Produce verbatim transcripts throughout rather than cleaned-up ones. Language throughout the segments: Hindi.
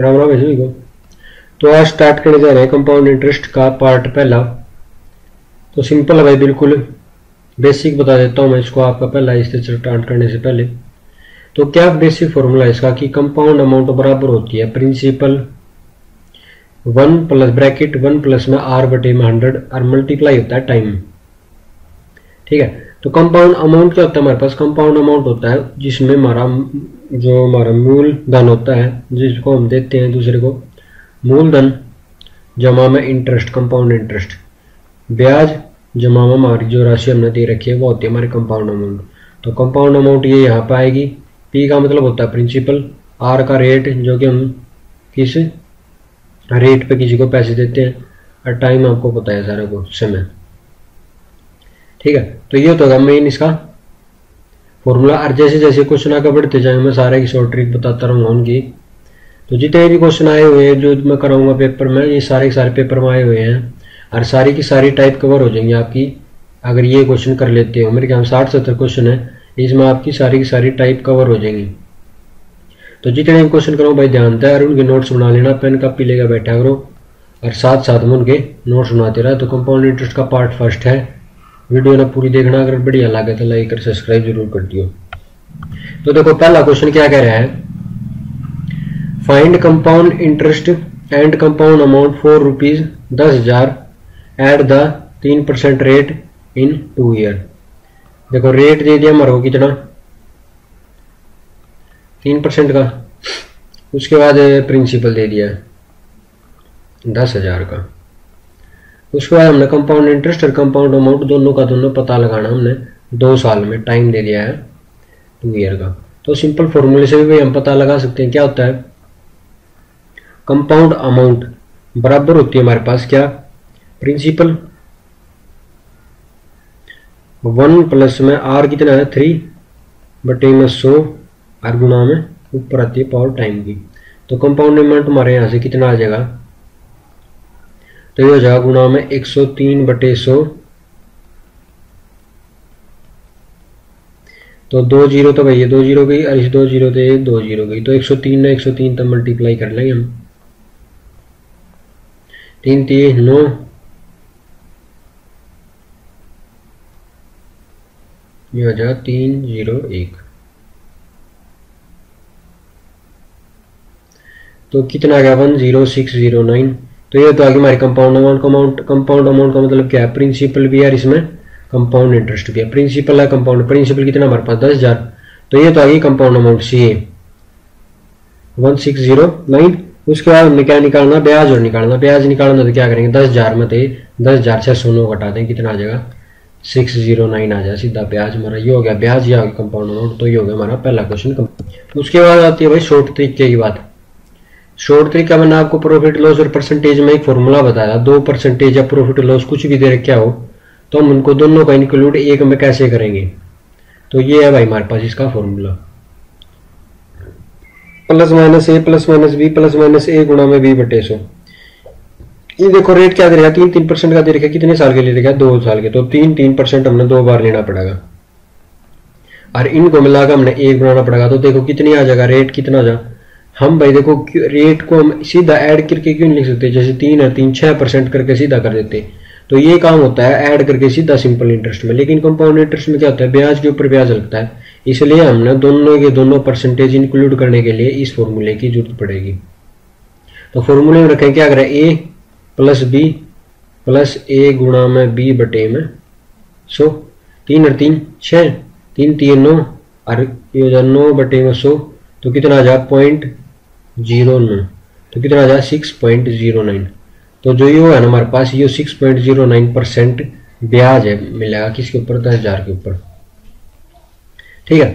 राम राम सभी को। तो आज स्टार्ट करने जा रहे हैं कंपाउंड इंटरेस्ट का पार्ट पहला। तो सिंपल है भाई, बिल्कुल बेसिक बता देता हूँ मैं इसको आपका पहला इससे स्टार्ट करने से पहले। तो क्या बेसिक फॉर्मूला है इसका कि कंपाउंड अमाउंट बराबर होती है principal one plus bracket one plus में आर बटे में हंड्रेड और मल्टीप्लाई होता है टाइम। ठीक है, तो कंपाउंड अमाउंट क्या होता है हमारे पास? कंपाउंड अमाउंट होता है जिसमें हमारा जो हमारा मूलधन होता है जिसको हम देते हैं दूसरे को, मूलधन जमा में इंटरेस्ट, कंपाउंड इंटरेस्ट, ब्याज जमा में हमारी जो राशि हमने दे रखी है वो होती है हमारे कंपाउंड अमाउंट। तो कंपाउंड अमाउंट ये यहाँ पर आएगी। पी का मतलब होता है प्रिंसिपल, आर का रेट जो कि हम किस रेट पे किसी को पैसे देते हैं, और टाइम आपको पता है सारा को समय। ठीक है, तो ये होता है मेन इसका फॉर्मूला। और जैसे जैसे क्वेश्चन आकर बढ़ते जाएंगे मैं सारे की शॉर्ट ट्रिक बताता रहूँगा उनकी। तो जितने भी क्वेश्चन आए हुए हैं जो मैं कराऊंगा पेपर में, ये सारे के सारे पेपर में आए हुए हैं और सारी की सारी टाइप कवर हो जाएंगी आपकी अगर ये क्वेश्चन कर लेते हो। मेरे ख्याल साठ सत्तर क्वेश्चन है, इसमें आपकी सारी की सारी टाइप कवर हो जाएंगी। तो जितने भी क्वेश्चन कराऊँ भाई ध्यान दें और उनके नोट्स बना लेना, पेन कॉपी लेकर बैठा करो और साथ साथ में उनके नोट्स बनाते रहे। तो कंपाउंड इंटरेस्ट का पार्ट फर्स्ट है, वीडियो ना पूरी देखना, अगर बढ़िया लगे तो लाइक और सब्सक्राइब जरूर कर दियो। तो देखो पहला क्वेश्चन क्या कह रहा है, find compound interest and compound amount for rupees दस हजार एट द तीन percent rate in two year. देखो रेट दे दिया हमारे को कितना, तीन परसेंट का, उसके बाद प्रिंसिपल दे दिया दस हजार का, उसके बाद हमने कंपाउंड इंटरेस्ट और कंपाउंड अमाउंट दोनों का दोनों पता लगाना हमने दो साल में, टाइम दे दिया है टू ईयर का। तो सिंपल फॉर्मूले से भी हम पता लगा सकते हैं क्या होता है। कंपाउंड अमाउंट बराबर होती है हमारे पास क्या, प्रिंसिपल वन प्लस में आर कितना है थ्री बटे में सौ आर गुना में ऊपर आती है पावर टाइम की। तो कंपाउंड अमाउंट हमारे यहाँ से कितना आ जाएगा, तो ये हो जाएगा गुना में एक सौ तीन बटे सौ, तो दो जीरो, तो भाई ये दो जीरो गई और इस दो जीरो तो ये दो जीरो गई, तो एक सौ तीन ने एक सौ तीन तक मल्टीप्लाई कर लेंगे हम, तीन तीन नौ, ये हो जाएगा तीन जीरो एक। तो कितना गया, one zero six zero nine. तो ये तो आगे हमारे कंपाउंड अमाउंट का अमाउंट। कंपाउंड अमाउंट का मतलब क्या है, प्रिंसिपल भी है इसमें, कंपाउंड इंटरेस्ट भी है। प्रिंसिपल है कंपाउंड, प्रिंसिपल कितना हमारे पास दस हजार। तो ये तो आगे compound amount C A one six zero nine. उसके बाद हमने क्या निकालना, ब्याज और निकालना। ब्याज निकालना तो क्या करेंगे, दस हजार में तो दस हजार से सोनों घटा दें, कितना आ जाएगा सिक्स जीरो नाइन आ जाए सीधा ब्याज हमारा। ये हो गया ब्याज, या कंपाउंड अमाउंट। तो ये हो गया हमारा पहला क्वेश्चन। उसके बाद आती है भाई शॉर्ट तरीके की बात। शॉर्ट तरीका मैंने आपको प्रॉफिट लॉस और परसेंटेज में एक फॉर्मूला बताया, दो परसेंटेज या प्रॉफिट लॉस कुछ भी दे रखा हो तो हम उनको दोनों का इंक्लूड एक में कैसे करेंगे। तो ये है भाई हमारे पास इसका formula, plus minus A plus minus B plus minus A गुणा में बी बटे सौ। ये देखो रेट क्या दे रखा, तीन तीन परसेंट का दे रखा, कितने साल के लिए देखा, दो साल के। तो तीन तीन परसेंट हमने दो बार लेना पड़ेगा और इनको मिलाकर हमने एक बनाना पड़ेगा। तो देखो कितनी आ जाएगा रेट, कितना आ जाएगा हम भाई देखो रेट को हम सीधा ऐड करके क्यों लिख सकते हैं, जैसे तीन और तीन छः परसेंट करके सीधा कर देते, तो ये काम होता है ऐड करके सीधा सिंपल इंटरेस्ट में। लेकिन कंपाउंड इंटरेस्ट में क्या होता है, ब्याज के ऊपर ब्याज लगता है, इसलिए हमने दोनों के दोनों परसेंटेज इंक्लूड करने के लिए इस फॉर्मूले की जरूरत पड़ेगी। तो फॉर्मूले में रखें क्या करें, A plus B plus A गुणा में बी बटे में सौ, तीन और तीन छः, तीन तीन नौ और नौ बटे में सौ, तो कितना आ जाए पॉइंट जीरो नौ, तो कितना आ जाए सिक्स पॉइंट जीरो नाइन। तो जो ये है ना हमारे पास, ये six point zero nine percent ब्याज है, मिलेगा किसके ऊपर, दस हजार के ऊपर। ठीक है,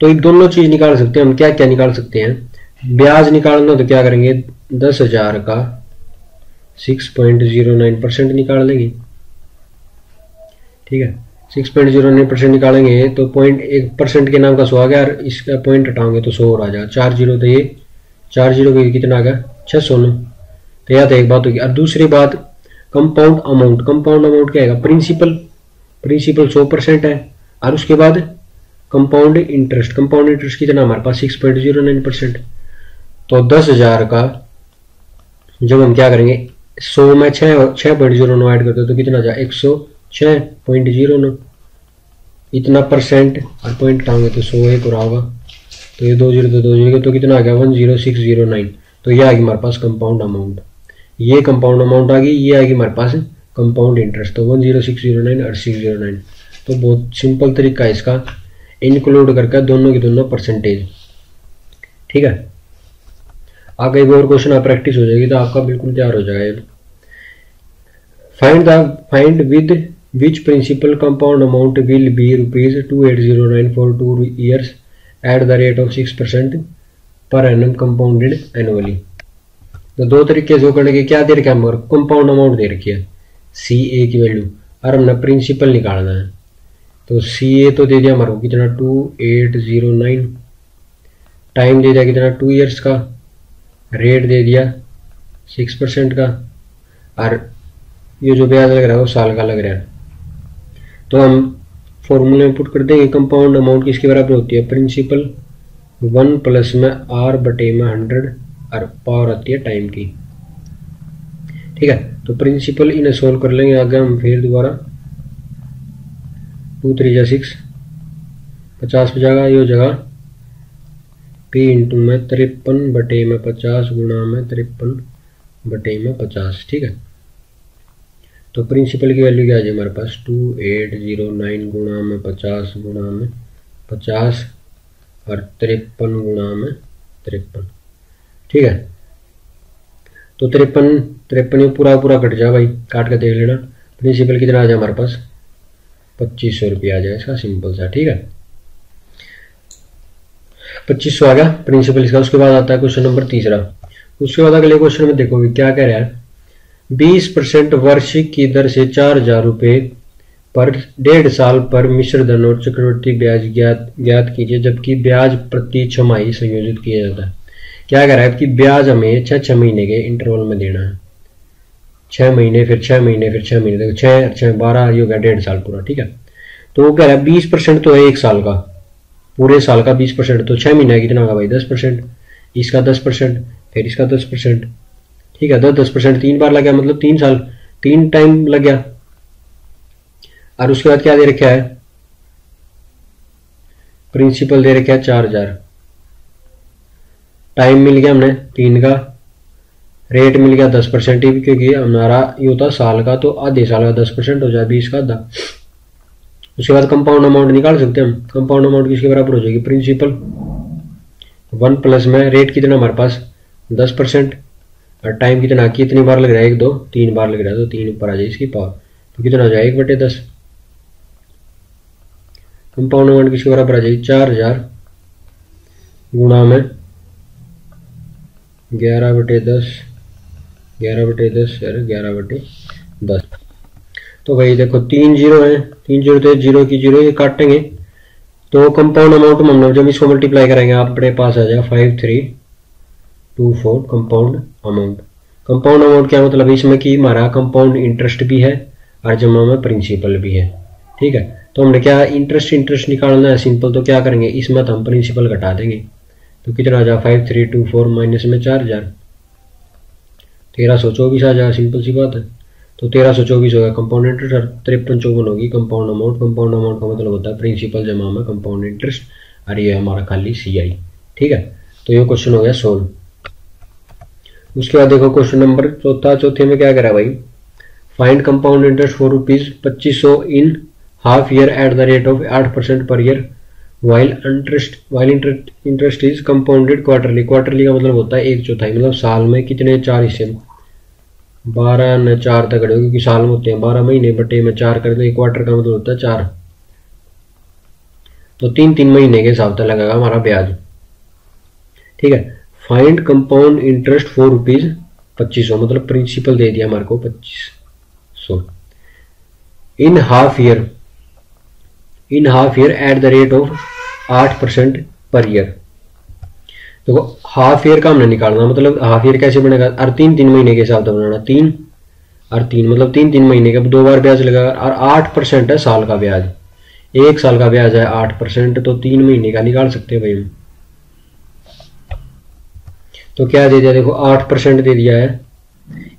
तो ये दोनों चीज निकाल सकते हैं हम। क्या क्या निकाल सकते हैं, ब्याज निकालना तो क्या करेंगे, दस हजार का six point zero nine percent निकाल लेंगे। ठीक है, six point zero nine percent निकालेंगे तो पॉइंट एक परसेंट के नाम का सौ आ गया और इसका पॉइंट हटाओगे तो सौ और आ जाएगा, चार जीरो तो ये चार जीरो का कितना आ गया छः सौ नौ। तो यह तो एक बात होगी। और दूसरी बात कंपाउंड अमाउंट, कंपाउंड अमाउंट क्या है, प्रिंसिपल, प्रिंसिपल सौ परसेंट है और उसके बाद कंपाउंड इंटरेस्ट, कंपाउंड इंटरेस्ट कितना हमारे पास six point zero nine percent. तो दस हजार का जब हम क्या करेंगे सौ में छः छः पॉइंट जीरो नौ ऐड करते हैं तो कितना जाए एक सौ छः पॉइंट जीरो नौ, इतना परसेंट और पॉइंट टाँगे तो सौ एक और होगा तो ये दो जीरो तो दो जीरो तो कितना आ गया one zero six zero nine. तो ये आ गई हमारे पास कंपाउंड अमाउंट, ये कंपाउंड अमाउंट आ गई, ये आ गई हमारे पास कंपाउंड इंटरेस्ट तो one zero six zero nine और सिक्स जीरो नाइन। तो बहुत सिंपल तरीका है इसका, इंक्लूड करके दोनों की दोनों परसेंटेज, ठीक है। आपका एक और क्वेश्चन आप प्रैक्टिस हो जाएगी तो आपका बिल्कुल तैयार हो जाएगा। Find the find with which principal compound amount will be rupees two eight zero nine for two years at the rate of six percent per annum compounded annually. तो दो तरीके से वो करने के, क्या दे रखे हम कंपाउंड अमाउंट दे रखी है सी ए की वैल्यू और हमने प्रिंसिपल निकालना है। तो सी ए तो दे दिया हमारे को कितना two eight zero nine, time दे दिया कितना टू ईयर्स का, रेट दे दिया सिक्स परसेंट का और ये जो ब्याज लग रहा है वो साल का लग रहा है। तो हम फॉर्मूले में पुट कर देंगे कंपाउंड अमाउंट किसके बराबर होती है प्रिंसिपल वन प्लस में आर बटे में हंड्रेड और पावर आती है टाइम की, ठीक है। तो प्रिंसिपल इन्हें सोल्व कर लेंगे आगे हम फिर दोबारा, टू थ्री जा सिक्स पचास पे जाएगा, ये हो जाएगा पी इंटू में तिरपन बटे में पचास गुणा में तिरपन बटे में पचास, ठीक है। तो प्रिंसिपल की वैल्यू क्या है हमारे पास टू एट जीरो नाइन गुणा में पचास गुणा में पचास और तिरपन गुणा में तिरपन, ठीक है। तो तिरपन तिरपन ये पूरा पूरा कट जाए भाई, काट कर देख लेना प्रिंसिपल कितना आ जाए हमारे पास पच्चीस सौ रुपया आ जाए इसका, सिंपल सा, ठीक है। पच्चीस सौ आ गया प्रिंसिपल इसका। उसके बाद आता है क्वेश्चन नंबर तीसरा। उसके बाद अगले क्वेश्चन में देखोगे क्या कह रहा है बीस परसेंट वार्षिक की दर से चार हजार रुपये पर डेढ़ साल पर मिश्र धन और चक्रवर्ती ब्याज ज्ञात ज्ञात कीजिए, जबकि ब्याज प्रति छमाही संयोजित किया जाता है। क्या कह रहा है कि ब्याज हमें छः छः महीने के इंटरवल में देना है, छः महीने फिर छः महीने फिर छः महीने, देखो छः छः बारह ये हो गया डेढ़ साल पूरा, ठीक है। तो वो कह रहा है बीस परसेंट तो है एक साल का, पूरे साल का बीस परसेंट तो छः महीने कितना होगा भाई दस परसेंट, इसका दस परसेंट फिर इसका दस परसेंट, ठीक है। दस दस परसेंट तीन बार लग गया मतलब तीन साल तीन टाइम लग गया। और उसके बाद क्या दे रखा है प्रिंसिपल दे रखा है चार हजार, टाइम मिल गया हमने तीन का, रेट मिल गया दस परसेंट क्योंकि हमारा ये होता साल का तो आधे साल का दस परसेंट हो जाए बीस का आधा। उसके बाद कंपाउंड अमाउंट निकाल सकते हैं हम, कंपाउंड अमाउंट किसके बराबर हो जाएगी प्रिंसिपल वन प्लस में रेट कितना हमारे पास दस परसेंट और टाइम कितना कितनी बार लग रहा है एक दो तीन बार लग रहा है तो तीन ऊपर आ जाए इसकी पावर तो कितना हो जाए एक बटे दस। कंपाउंड अमाउंट किसके बराबर आ जाएगी चार हजार गुणा में ग्यारह बटे दस, ग्यारह बटे दस यार ग्यारह बटे दस। तो भाई देखो तीन जीरो है, तीन जीरो तो जीरो की जीरो ये काटेंगे तो कंपाउंड अमाउंट हम जब इसको मल्टीप्लाई करेंगे अपने पास आ जाए five three two four compound amount. Compound amount क्या मतलब इसमें कि हमारा कंपाउंड इंटरेस्ट भी है और जमा में प्रिंसिपल भी है, ठीक है। तो हमने क्या इंटरेस्ट इंटरेस्ट निकालना है सिंपल, तो क्या करेंगे इसमें तो हम प्रिंसिपल घटा देंगे तो कितना आ जाए five three two four minus में चार हजार तेरह सौ चौबीस आ जाए, सिंपल सी बात है। तो तेरह सौ चौबीस होगा कंपाउंड इंटरेस्ट, तिरपन चौवन होगी कंपाउंड अमाउंट। कंपाउंड अमाउंट का मतलब होता है प्रिंसिपल जमा में कंपाउंड इंटरेस्ट और ये हमारा खाली सी आई, ठीक है। तो ये क्वेश्चन हो गया सोल्व। उसके बाद देखो क्वेश्चन नंबर चौथा, चौथे में क्या करा भाई find compound interest for rupees पच्चीस सौ in half year at the rate of आठ percent per year while interest while interest is compounded quarterly. Quarterly का मतलब होता है एक चौथाई, मतलब साल में कितने चार हिस्से बारह न चार तक अड़े क्योंकि साल में होते हैं बारह महीने बटे में चार कर देंगे, क्वार्टर का मतलब होता है चार। तो तीन तीन महीने के हिसाब से लगेगा हमारा ब्याज, ठीक है। Find compound interest for rupees पच्चीस सौ मतलब प्रिंसिपल दे दिया हमारे को पच्चीस सौ in half year in half year at the rate of आठ परसेंट पर ईयर। देखो हाफ ईयर का हमने निकालना मतलब हाफ ईयर कैसे बनेगा और तीन तीन महीने के हिसाब से बनाना, तीन और तीन मतलब तीन तीन महीने का दो बार ब्याज लगेगा और आठ परसेंट है साल का ब्याज, एक साल का ब्याज है आठ परसेंट तो तीन महीने का निकाल सकते हैं भाई हम। तो क्या दे दिया, देखो आठ परसेंट दे दिया है,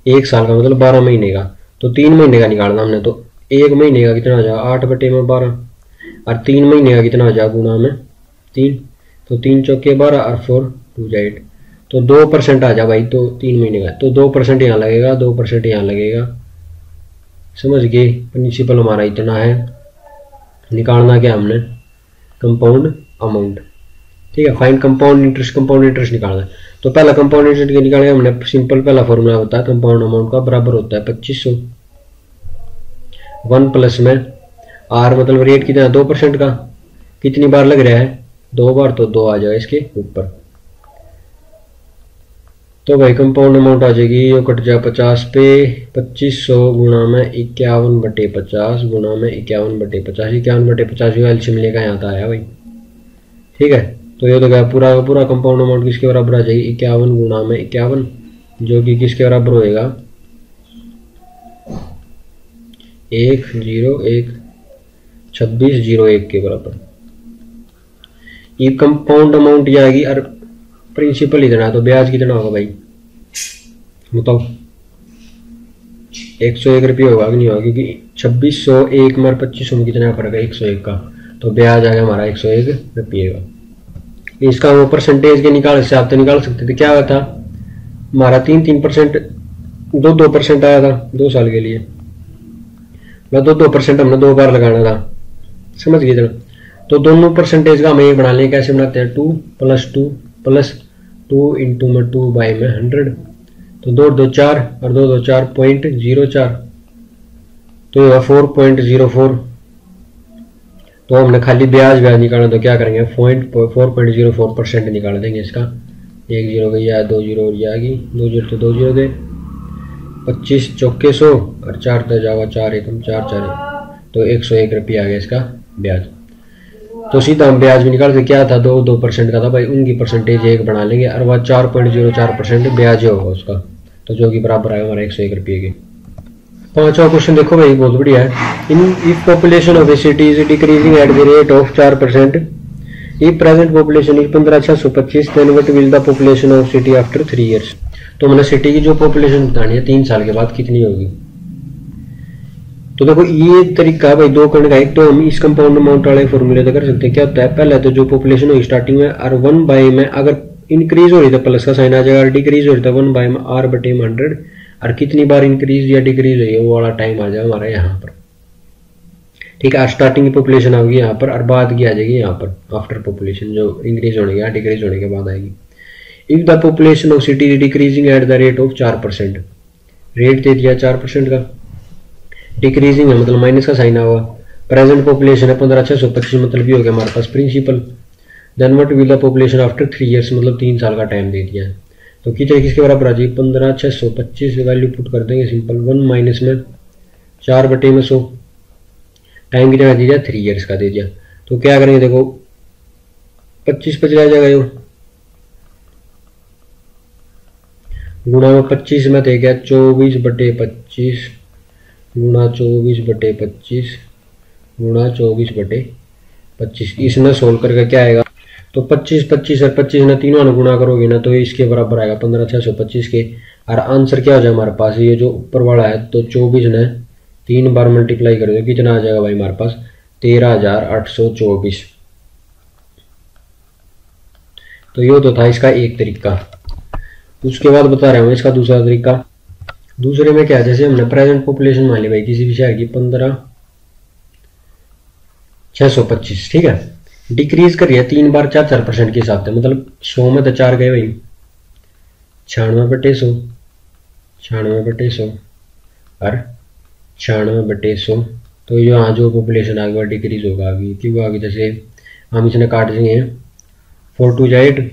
एक साल का मतलब बारह महीने का, तो तीन महीने का निकालना हमने, तो एक महीने का कितना हो जाएगा आठ बटे में बारह, और तीन महीने का कितना हो जाएगा गुना में तीन, तो तीन चौके बारह और फोर टू जा एट, तो दो परसेंट आ जा भाई, तो तीन महीने का, तो दो परसेंट यहाँ लगेगा, दो परसेंट यहाँ लगेगा, समझ गए। प्रिंसिपल हमारा इतना है, निकालना क्या हमने कंपाउंड अमाउंट, ठीक है, find compound interest, compound interest निकालना है। तो पहला कंपाउंड इंटरेस्ट निकालना है हमने, सिंपल पहला फॉर्मूला होता है कंपाउंड अमाउंट का, बराबर होता है पच्चीस सौ वन प्लस में आर, मतलब रेट कितना है दो परसेंट का, कितनी बार लग रहा है दो बार, तो दो आ जाएगा इसके ऊपर, तो भाई कंपाउंड अमाउंट आ जाएगी, ये कट जाए पचास पे, पच्चीस सौ गुणा में इक्यावन बटे पचास, गुणा में इक्यावन बटे पचास, इक्यावन बटे पचास जो एलसीएम लेगा यहाँ तक आया भाई, ठीक है। तो ये तो गया पूरा पूरा कंपाउंड अमाउंट किसके बराबर आ जाएगी, इक्यावन गुणा में इक्यावन, जो कि किसके बराबर होएगा एक जीरो एक, छब्बीस जीरो एक के बराबर, ये कंपाउंड अमाउंट ये आएगी। और प्रिंसिपल इतना, तो ब्याज कितना होगा भाई बताओ, एक सौ एक रुपये होगा कि नहीं होगा, क्योंकि छब्बीस सौ एक में पच्चीस सौ में कितना फर्क है एक सौ एक का, तो ब्याज आ गया हमारा एक सौ एक रुपये का। इसका वो परसेंटेज के निकाल से आप तो निकाल सकते थे, क्या हुआ था हमारा तीन तीन परसेंट दो दो परसेंट आया था दो साल के लिए, मतलब दो दो परसेंट हमने दो बार लगाना था, समझ गए इतना। तो दोनों परसेंटेज का हमें बना लें, कैसे बनाते हैं, two plus two plus two into में टू बाई में हंड्रेड, तो दो दो चार और दो दो चार पॉइंट जीरो चार, तो यह फोर पॉइंट जीरो फोर। तो हमने खाली ब्याज ब्याज निकालना, तो क्या करेंगे point four point zero four percent निकाल देंगे इसका, एक जीरो गई या दो जीरो और या गई दो जीरो, तो दो जीरो गए, पच्चीस चौके सौ और चार दो जावा चार एकम चार चार, तो एक सौ एक रुपया आ गया इसका ब्याज। तो सीधा हम ब्याज भी निकालते, क्या था दो दो परसेंट का था भाई, उनकी परसेंटेज एक बना लेंगे, और वह चार पॉइंट जीरो चार परसेंट ब्याज होगा उसका, तो जो कि बराबर आएगा हमारा एक सौ एक रुपये के। पांचवा क्वेश्चन देखो भाई, बहुत बढ़िया है। In if population of a city is decreasing at the rate of चार percent if present population is पंद्रह छः सौ पच्चीस then what will the population of city after three years. तो मैंने सिटी की जो पॉपुलेशन बतानी है तीन साल के बाद कितनी होगी। तो देखो ये तरीका भाई दो करने का, एक तो हम इस कंपाउंड अमाउंट वाले फॉर्मूले से कर सकते हैं। क्या होता है, पहले तो जो पॉपुलेशन हुई स्टार्टिंग में आर वन बाई में, अगर इंक्रीज हो रही था प्लस का साइन आ जाएगा, डिक्रीज हो रही था वन बाई में आर बटे में हंड्रेड, और कितनी बार इंक्रीज या डिक्रीज हुई है वो वाला टाइम आ जाएगा हमारा यहाँ पर, ठीक है। और स्टार्टिंग की पॉपुलेशन आएगी यहाँ पर और बाद की आ जाएगी यहाँ पर, आफ्टर पॉपुलेशन जो इंक्रीज होने के डिक्रीज होने के बाद आएगी। If the population of city is decreasing at the rate of चार परसेंट, रेट दे दिया चार परसेंट का, डिक्रीजिंग है मतलब माइनस का साइन हुआ, प्रेजेंट पॉपुलेशन है पंद्रह छः सौ पच्चीस मतलब ये हो गया हमारे पास principal. Then what will the population after three years, मतलब तीन साल का टाइम दे दिया है, तो कितने किसके बराबर आ जाएगी पंद्रह छः सौ पच्चीस, वैल्यू पुट कर देंगे सिंपल, वन माइनस में चार बटे में सौ, टाइम कितना दे दिया थ्री ईयर्स का दे दिया। तो क्या करेंगे देखो पच्चीस पर चला जाएगा ये गुणा में पच्चीस में दे गया चौबीस बटे पच्चीस गुणा चौबीस बटे पच्चीस गुणा चौबीस बटे पच्चीस, इसने सोल्व करके क्या आएगा तो पच्चीस पच्चीस और पच्चीस ना तीनों ना गुणा करोगे ना तो इसके बराबर आएगा पंद्रह छः सौ पच्चीस के। और आंसर क्या हो जाए हमारे पास, ये जो ऊपर वाला है तो चौबीस ने तीन बार मल्टीप्लाई कर दो, कितना आ जाएगा भाई हमारे पास तेरह हजार आठ सौ चौबीस। तो ये तो था इसका एक तरीका। उसके बाद बता रहा हूँ इसका दूसरा तरीका। दूसरे में क्या है, जैसे हमने प्रेजेंट पॉपुलेशन मान ली भाई किसी भी शहर की पंद्रह छः सौ पच्चीस, ठीक है, डिक्रीज कर रही है तीन बार चार चार परसेंट के हिसाब से, मतलब सौ में तो चार गए भाई, छियानवे बटे सौ छियानवे बटे सौ और छियानवे बटे सौ, तो यहाँ जो पॉपुलेशन आगे वह डिक्रीज होगा आगे, क्यों आगे जैसे हम इसने काट देंगे फोर टू जाए एट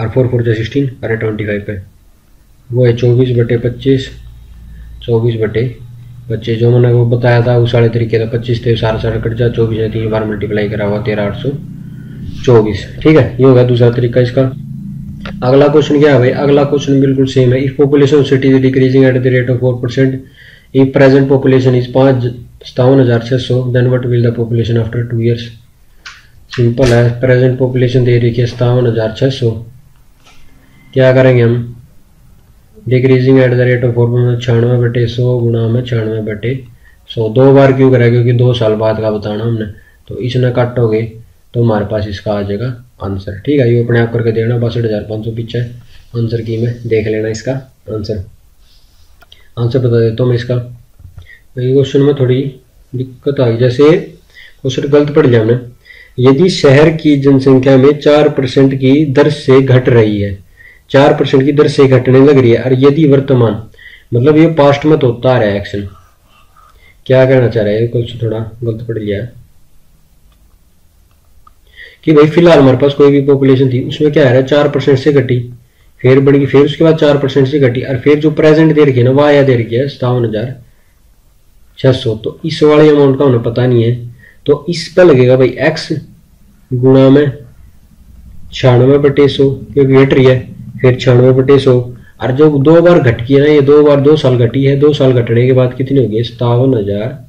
और फोर फोर जाए सिक्सटीन और ट्वेंटी फाइव पे वो है चौबीस बटे पच्चीस चौबीस बटे पच्चीस जो मैंने वो बताया था उस सारे तरीके से पच्चीस थे सारा सारा कट जाए, चौबीस ने तीन बार मल्टीप्लाई करा हुआ तेरह आठ सौ चौबीस, ठीक है, ये होगा दूसरा तरीका इसका। अगला क्वेश्चन क्या है भाई, अगला क्वेश्चन बिल्कुल सेम है। If population city is decreasing at the rate of four percent if present population is पाँच सतावन हज़ार छः सौ then what will the population after two years. Simple है, प्रेजेंट पॉपुलेशन दे रखी है सतावन हज़ार छः सौ क्या करेंगे हम decreasing at the rate of four छियानवे बटे सौ गुणा में छियानवे बटे सौ दो बार क्यों करें क्योंकि दो साल बाद का बताना हमने, तो इसने काटोगे तो हमारे पास इसका आ जाएगा आंसर। ठीक है, ये अपने आप करके देखना, बासठ हज़ार पाँच सौ पीछे आंसर की में देख लेना, इसका आंसर आंसर बता देता हूँ मैं इसका। क्वेश्चन में थोड़ी दिक्कत आ गई, जैसे क्वेश्चन गलत पढ़ लिया हमने। यदि शहर की जनसंख्या में चार परसेंट की दर से घट रही है, चार परसेंट की दर से घटने लग रही है, और यदि वर्तमान मतलब ये पास्ट में तो होता रहा है एक्शन, क्या कहना चाह रहे हैं कुछ थोड़ा गलत पड़ गया है कि भाई फिलहाल हमारे पास कोई भी पॉपुलेशन थी उसमें क्या है चार परसेंट से घटी, फिर बढ़ गई, फिर उसके बाद चार परसेंट से घटी, और फिर जो प्रेजेंट दे रखी है ना वाह दे रखी है सतावन हजार छह सौ, तो इस वाले अमाउंट का उन्हें पता नहीं है, तो इस पर लगेगा भाई एक्स गुणा में छियानवे बटे सौ क्योंकि घट रही है, फिर छियानवे बटे सौ, और जो दो बार घटकी है ना ये दो बार दो साल घटी है, दो साल घटने के बाद कितनी हो गई सतावन हजार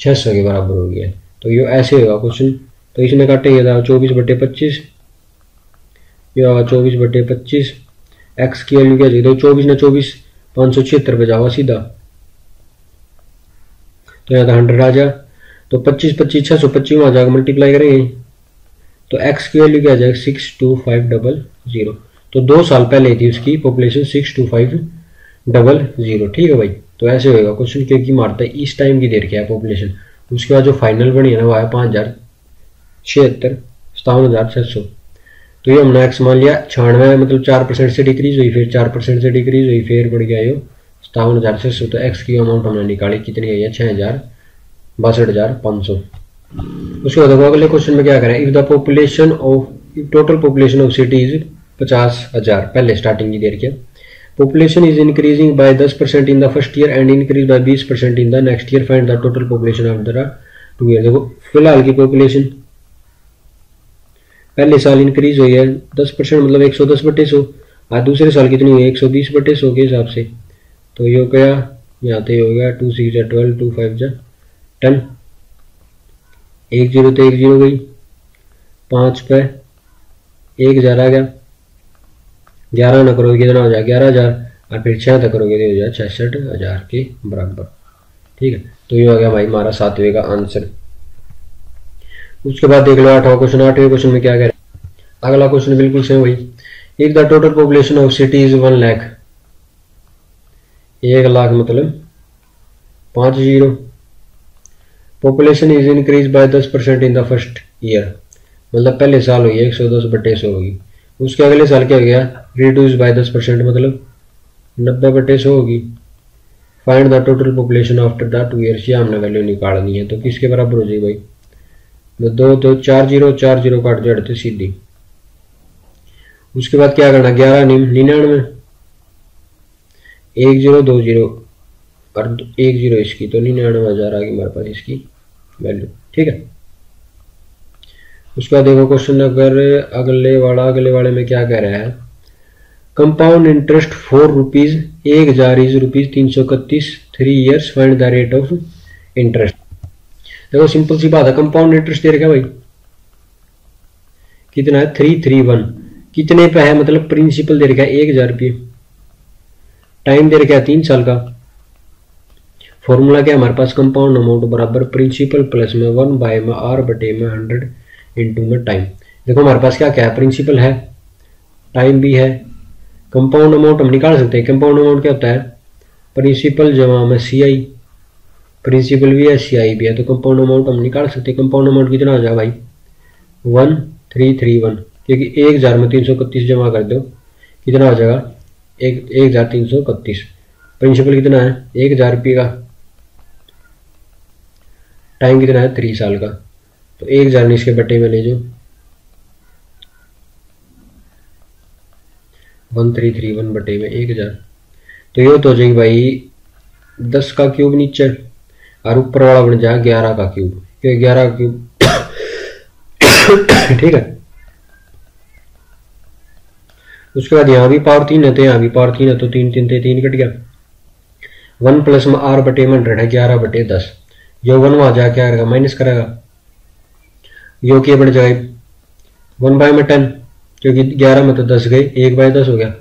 छह सौ के बराबर हो गया। तो ये ऐसे होगा क्वेश्चन, तो इसने काटेंगे चौबीस बटे पच्चीस, ये होगा चौबीस बटे पच्चीस, एक्स की वैल्यू क्या चाहिए तो चौबीस ना चौबीस पाँच सौ छिहत्तर पे जाओ सीधा, तो यहाँ था हंड्रेड आ जा, तो पच्चीस पच्चीस छः सौ पच्चीस वहाँ जाकर मल्टीप्लाई करेंगे तो एक्स की वैल्यू क्या आ जाएगा six two five double zero, तो दो साल पहले थी उसकी population six two five double zero. ठीक है भाई, तो ऐसे होगा क्वेश्चन क्योंकि मारता है इस टाइम की देर क्या है पॉपुलेशन, उसके बाद जो फाइनल बनी है ना वह है पाँच हज़ार छिहत्तर सतावन हज़ार छः सौ, तो ये हमने एक्स मान लिया छियानवे मतलब चार परसेंट से डिक्रीज हुई, फिर चार परसेंट से डिक्रीज हुई, फिर बढ़ गया ये सतावन हज़ार छः सौ, तो एक्स की अमाउंट हमने निकाली कितनी आई है छः हज़ार बासठ हज़ार पाँच सौ। उसके बाद अगले क्वेश्चन में क्या करें, if the population of total population of cities पचास हजार पहले स्टार्टिंग की देर किया, पॉपुलेशन इज इंक्रीजिंग बाय दस percent in the first year and increase by बीस percent in the next year, find the total population of the two year. देखो फिलहाल की पॉपुलेशन पहले साल इंक्रीज हुई है दस परसेंट मतलब एक सौ दस बटे सौ, और दूसरे साल कितनी हुई है एक सौ बीस बटे सौ के हिसाब से, तो ये हो गया यहाँ तो हो गया टू सिक्स या ट्वेल्व टू फाइव या टेन, एक जीरो तो एक जीरो गई, पाँच पे एक हजार आ गया, ग्यारह ना करोगे कितना हो जाए ग्यारह हज़ार, और फिर छः तक करोगे तो हो जाए छियासठ हज़ार के बराबर। ठीक है, तो ये हो गया भाई हमारा सातवें का आंसर। उसके बाद देख लो आठवां क्वेश्चन, आठवें क्वेश्चन में क्या करें, अगला क्वेश्चन बिल्कुल सेम भाई, if the total population of city is one lakh, एक लाख मतलब पाँच zero, population is increase by दस percent in the first year मतलब पहले साल हुई है एक सौ दस बटे सौ होगी, उसके अगले साल क्या हो गया रिड्यूस बाय दस परसेंट मतलब नब्बे बटे सौ होगी, find the total population after the two years, या हमने वैल्यू निकालनी है, तो किसके बराबर हो जाएगी भाई दो तो चार जीरो चार जीरो काट जाते सीधी। उसके बाद क्या करना ग्यारह निन्यानवे एक जीरो दो जीरो और एक जीरो इसकी, तो निन्यानवे हज़ार आ गई हमारे पास इसकी वैल्यू। ठीक है, उसके बाद देखो क्वेश्चन अगर अगले वाला अगले वाले में क्या कह रहा है, कंपाउंड इंटरेस्ट फोर रुपीज एक हजार इज रुपीज तीन सौ इकतीस three years, find the rate of interest. देखो सिंपल सी बात है, कंपाउंड इंटरेस्ट दे रखा भाई कितना है थ्री थ्री वन, कितने पे है मतलब प्रिंसिपल दे रखा है एक हजार रुपये, टाइम दे रखा है तीन साल का, फॉर्मूला क्या है हमारे पास कंपाउंड अमाउंट बराबर प्रिंसिपल प्लस में वन बाय में आर बटे में हंड्रेड इनटू में टाइम। देखो हमारे पास क्या क्या है प्रिंसिपल है टाइम भी है, कंपाउंड अमाउंट हम निकाल सकते हैं, कंपाउंड अमाउंट क्या होता है प्रिंसिपल जमा में सी आई, प्रिंसिपल भी है सी आई भी है, तो कंपाउंड अमाउंट हम निकाल सकते हैं, कंपाउंड अमाउंट कितना हो जाएगा भाई वन थ्री थ्री वन क्योंकि एक हज़ार में तीन सौ इकतीस जमा कर दो कितना हो जाएगा एक एक हज़ार तीन सौ इकतीस, प्रिंसिपल कितना है एक हज़ार रुपये का, टाइम कितना है थ्री साल का, तो एक हजार ने इसके बटे में ले जाओ वन थ्री थ्री वन बटे में एक हजार, तो ये तो हो जाएगी भाई दस का क्यूब नीचे और ऊपर वाला बन जाएगा ग्यारह का क्यूब क्योंकि ग्यारह का क्यूब ठीक है। उसके बाद यहाँ भी पावर तीन है तो यहाँ भी पावर तीन है तो तीन तीन थे तीन कट गया, वन प्लस में आर बटे में हंड्रेड है ग्यारह बटे दस, जो वन वहाँ जाकर क्या करेगा माइनस करेगा, यो के बढ़ जाए वन बाय में टेन क्योंकि ग्यारह में तो दस गए एक बाय दस हो गया,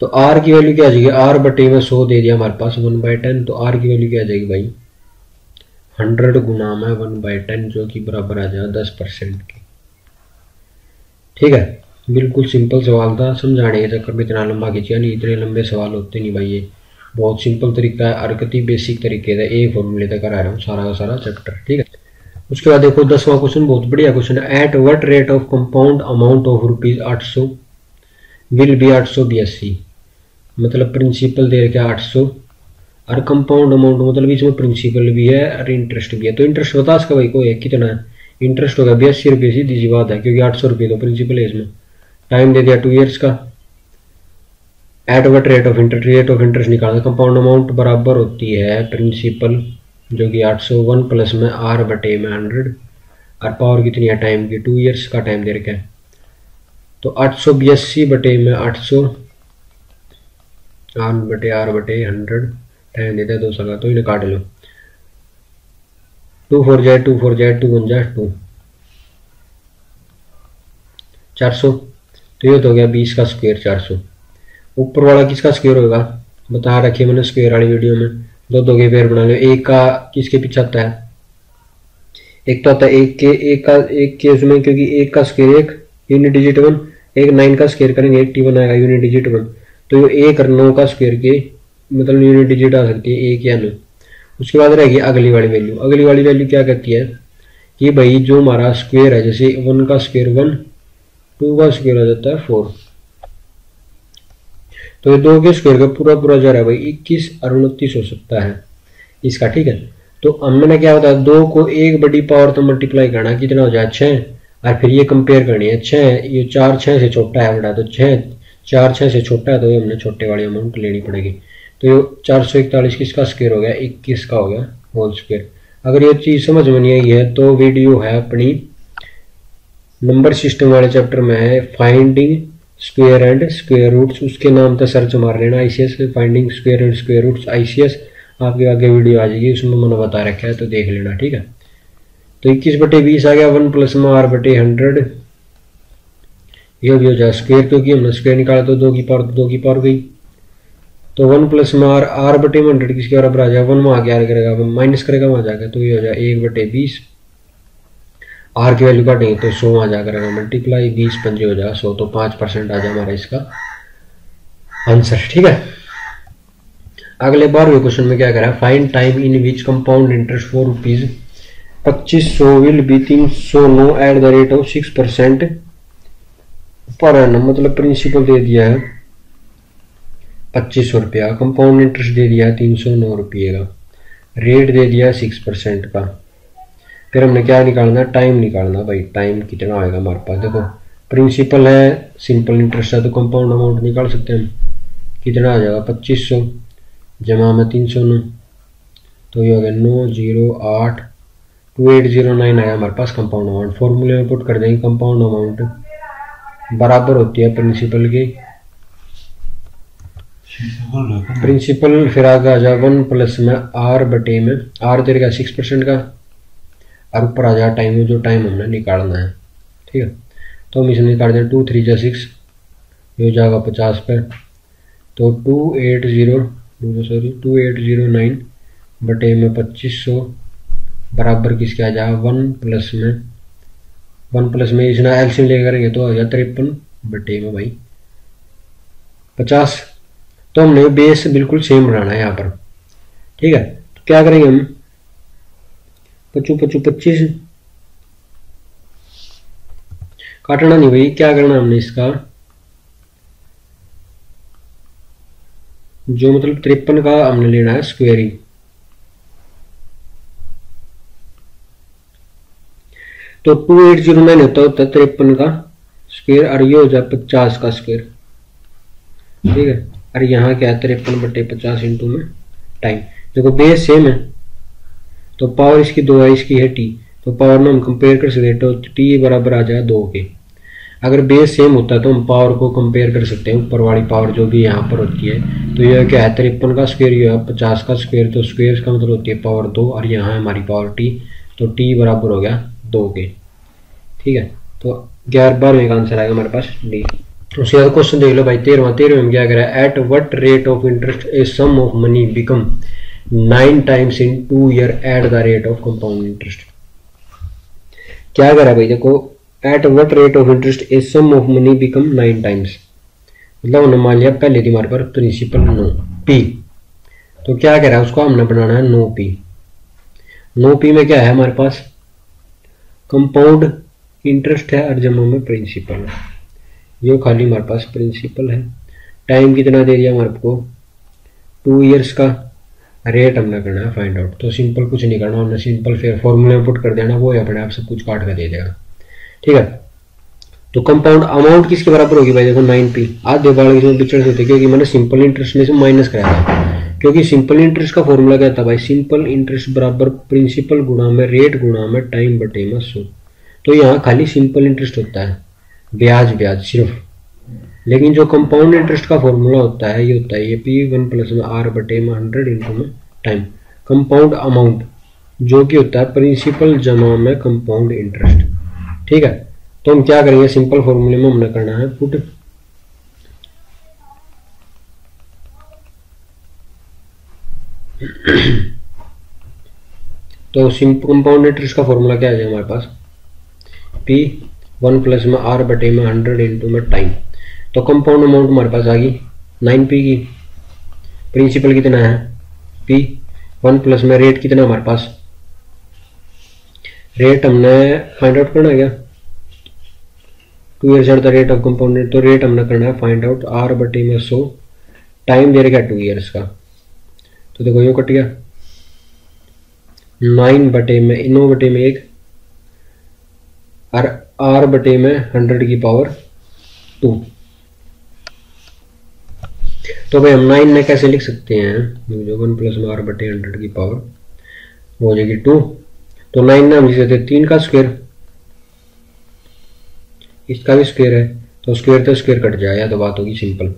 तो आर की वैल्यू क्या आ जाएगी, आर बटे में सौ दे दिया हमारे पास वन बाई टेन, तो आर की वैल्यू क्या आ जाएगी भाई हंड्रेड गुना में वन बाई टेन जो कि बराबर आ जाएगा दस परसेंट की। ठीक है, बिल्कुल सिंपल सवाल था, समझाने के चक्कर में इतना लंबा खींचा नहीं, इतने लंबे सवाल होते नहीं भाई, ये बहुत सिंपल तरीका है, हरकती बेसिक तरीके से एक फॉर्मूले तक करा रहा हूँ सारा का सारा चैप्टर। ठीक है, उसके बाद देखो दसवां क्वेश्चन, बहुत बढ़िया क्वेश्चन है, at what rate of compound amount of rupees आठ सौ विल बी आठ सौ बी एस सी, मतलब प्रिंसिपल दे रखे आठ सौ और कंपाउंड अमाउंट मतलब इसमें प्रिंसिपल भी है और इंटरेस्ट भी है, तो इंटरेस्ट बता इसका भाई को कितना है, इंटरेस्ट होगा बी एस सी रुपये, सीधी सी बात है क्योंकि आठ सौ रुपये तो प्रिंसिपल है, इसमें टाइम दे दिया टू ईयर्स का। At what rate of interest, rate of interest निकालना, कंपाउंड अमाउंट बराबर होती है प्रिंसिपल जो कि आठ सौ वन प्लस में आर बटे में हंड्रेड और पावर कितनी है टाइम की, टू ईयर्स का टाइम दे रखा है, तो आठ सौ बयासी बटे में आठ सौ आर बटे आर बटे हंड्रेड टाइम देता है दो साल का, तो इन्हें काट लो, टू फोर जाए टू फोर जाए टू वन जाए टू, चार सौ, तो ये तो हो गया बीस का स्क्वायर चार सौ, ऊपर वाला किसका स्क्वायर होगा बता रखिए मैंने स्क्वायर वाली वीडियो में, दो दो के पेयर बना लो, एक का किसके पीछे आता है, एक तो आता है एक के, एक का एक के उसमें क्योंकि एक का स्क्वायर एक यूनिट डिजिट वन, एक नाइन का स्क्वायर करेंगे एट्टी वन आएगा यूनिट डिजिट वन, तो ये एक और नौ का स्क्वायर के मतलब यूनिट डिजिट आ सकती है एक या नौ। उसके बाद रहेगी अगली वाली वैल्यू, अगली वाली वैल्यू क्या कहती है कि भाई जो हमारा स्क्वायर है जैसे वन का स्क्वायर वन, टू का स्क्वायर आ जाता है फोर, तो ये दो के स्क्वायर का पूरा पूरा जो है भाई इक्कीस और उनतीस हो सकता है इसका। ठीक है, तो हमने क्या बताया दो को एक बड़ी पावर तो मल्टीप्लाई करना कितना हो जाए छः, और फिर ये कंपेयर करनी है छः, ये चार छः से छोटा है बड़ा, तो छः चार छः से छोटा है तो ये हमने छोटे वाली अमाउंट लेनी पड़ेगी, तो ये चार सौ इकतालीस किसका स्क्वायर हो गया, इक्कीस का हो गया होल स्क्वायर। अगर ये चीज़ समझ में नहीं आई है तो वीडियो है अपनी नंबर सिस्टम वाले चैप्टर में है, finding square and square roots, उसके नाम से सर्च मार लेना ICS, finding square and square roots ICS, आपके आगे वीडियो आ जाएगी उसमें मैंने बता रखा है तो देख लेना। ठीक है, तो इक्कीस बटे बीस आ गया वन प्लस में आर बटे हंड्रेड, यह भी हो जाए स्क्वायर क्योंकि हमने स्क्वायर निकाला तो दो की पावर दो की पावर गई, तो वन प्लस में आर आर बटे में हंड्रेड किसके बराबर आ जाए, वन में आगे आर करेगा वन माइनस करेगा वहाँ जाकर, तो ये हो जाए एक बटे बीस, आर की वैल्यू काटेंगे तो सौ आ जाकर मल्टीप्लाई बीस पंजे हो जाएगा सौ, तो पाँच परसेंट आ जाए हमारा इसका आंसर। ठीक है, अगले बारहवें क्वेश्चन में क्या करा, find time in which compound interest for rupees पच्चीस सौ विल बी तीन सौ no at the rate of six percent per annum, मतलब प्रिंसिपल दे दिया है पच्चीस सौ रुपया, कंपाउंड इंटरेस्ट दे दिया है तीन सौ नौ रुपये का, रेट दे दिया है सिक्स परसेंट का, फिर हमने क्या निकालना है टाइम निकालना भाई, टाइम कितना आएगा हमारे पास, देखो प्रिंसिपल है सिंपल इंटरेस्ट है तो कंपाउंड अमाउंट निकाल सकते हैं, कितना आ जाएगा पच्चीस सौ जमा में तीन सौ नौ, तो ये हो गया नौ जीरो आठ टू एट जीरो नाइन आया हमारे पास कंपाउंड अमाउंट, फॉर्मूले में पुट कर देंगे कंपाउंड अमाउंट बराबर होती है प्रिंसिपल की, प्रिंसिपल फिर आगे आ जाए वन प्लस में आर बटे में आर देगा सिक्स परसेंट का और ऊपर आ जाए टाइम जो टाइम हमने निकालना है। ठीक है, तो हम इसमें निकाल दें टू थ्री जा सिक्स, ये हो जाएगा पचास पर, तो two eight zero sorry two eight zero nine बटे में पच्चीस सौ बराबर किसके आ जाएगा वन प्लस में वन प्लस में इसमें एलसीएम ले करेंगे तो आ जाए तिरपन बटे में भाई पचास, तो हमने बेस बिल्कुल सेम बनाना है यहाँ पर। ठीक है, तो क्या करेंगे हम पच्चू पच्चू पच्चीस काटना नहीं भाई, क्या करना हमने इसका जो मतलब तिरपन का हमने लेना है स्क्वेयरिंग, तो टू एट जीरो नाइन होता होता तिरपन का स्क्वेयर और ये हो जाए पचास का स्क्वेयर। ठीक है, अरे यहाँ क्या है तिरपन बटे पचास इंटू में टाइम, देखो बेस सेम है तो पावर इसकी दो है इसकी है टी, तो पावर में हम कंपेयर कर सकते हैं, तो टी बराबर आ जाए दो के, अगर बेस सेम होता है तो हम पावर को कंपेयर कर सकते हैं ऊपर वाली पावर जो भी यहाँ पर होती है, तो यह क्या है तिरपन का स्क्वायर यह है पचास का स्क्वायर, तो स्क्वायर का मतलब होती है पावर दो और यहाँ है हमारी पावर टी, तो टी बराबर हो गया दो के। ठीक है, तो ग्यारह बारहवें का आंसर आएगा हमारे पास डी। उसके बाद क्वेश्चन देख लो भाई तेरहवा तेरहवें में क्या करा, at what rate of interest a sum of money become nine times in two year at the rate of compound interest. क्या करा भाई देखो, at what rate of interest a sum of money become nine times, मतलब हमने मान लिया पहले थी हमारे पर प्रिंसिपल नो पी, तो क्या कह रहा है उसको हमने बनाना है नो पी। नो पी में क्या है हमारे पास, कंपाउंड इंटरेस्ट है और जमा में प्रिंसिपल है, ये खाली हमारे पास प्रिंसिपल है। टाइम कितना दे दिया हमारे को टू इयर्स का, रेट हमने करना है फाइंड आउट, तो सिंपल कुछ नहीं करना हमने, सिंपल फिर फॉर्मूला में पुट कर देना, वो अपने आप सब कुछ काट कर दे देगा। ठीक है, तो कंपाउंड अमाउंट किसके बराबर होगी भाई देखो नाइन पी। आधे बाढ़ पिक्चर्स होते क्योंकि मैंने सिंपल इंटरेस्ट में से माइनस कराया था, क्योंकि सिंपल इंटरेस्ट का फॉर्मूला क्या था भाई, सिंपल इंटरेस्ट बराबर प्रिंसिपल गुणा में रेट गुणा में टाइम बटे में सो, तो यहाँ खाली सिंपल इंटरेस्ट होता है ब्याज ब्याज सिर्फ। लेकिन जो कंपाउंड इंटरेस्ट का फॉर्मूला होता है ये होता है ये पी वन प्लस में आर बटे में हंड्रेड इंटू में टाइम, कंपाउंड अमाउंट जो कि होता है प्रिंसिपल जमा में कंपाउंड इंटरेस्ट। ठीक है, तो हम क्या करेंगे सिंपल फॉर्मूले में हमने करना है पुट तो सिंपल कंपाउंड इंटरेस्ट का फॉर्मूला क्या है हमारे पास, पी वन प्लस में आर बटे में हंड्रेड इंटू में टाइम। तो कंपाउंड अमाउंट हमारे पास आ गई नाइन पी की, प्रिंसिपल कितना है पी, वन प्लस में रेट कितना हमारे पास, रेट हमने फाइंड आउट करना है क्या, two years at the rate of compound, तो रेट हमने करना है फाइंड आउट, आर बटे में सो, टाइम दे रखा है टू ईयर्स का, तो देखो ये कट गया नाइन बटे में नौ बटे में एक और आर बटे में हंड्रेड की पावर टू। तो भाई हम नाइन में कैसे लिख सकते हैं, जो वन प्लस में आर बटे हंड्रेड की पावर वो हो जाएगी टू, तो नाइन में हम लिख सकते हैं तीन का स्क्वायर, इसका भी स्क्वायर है तो स्क्वायर तो स्क्वायर कट जाएगा, तो बात होगी सिंपल।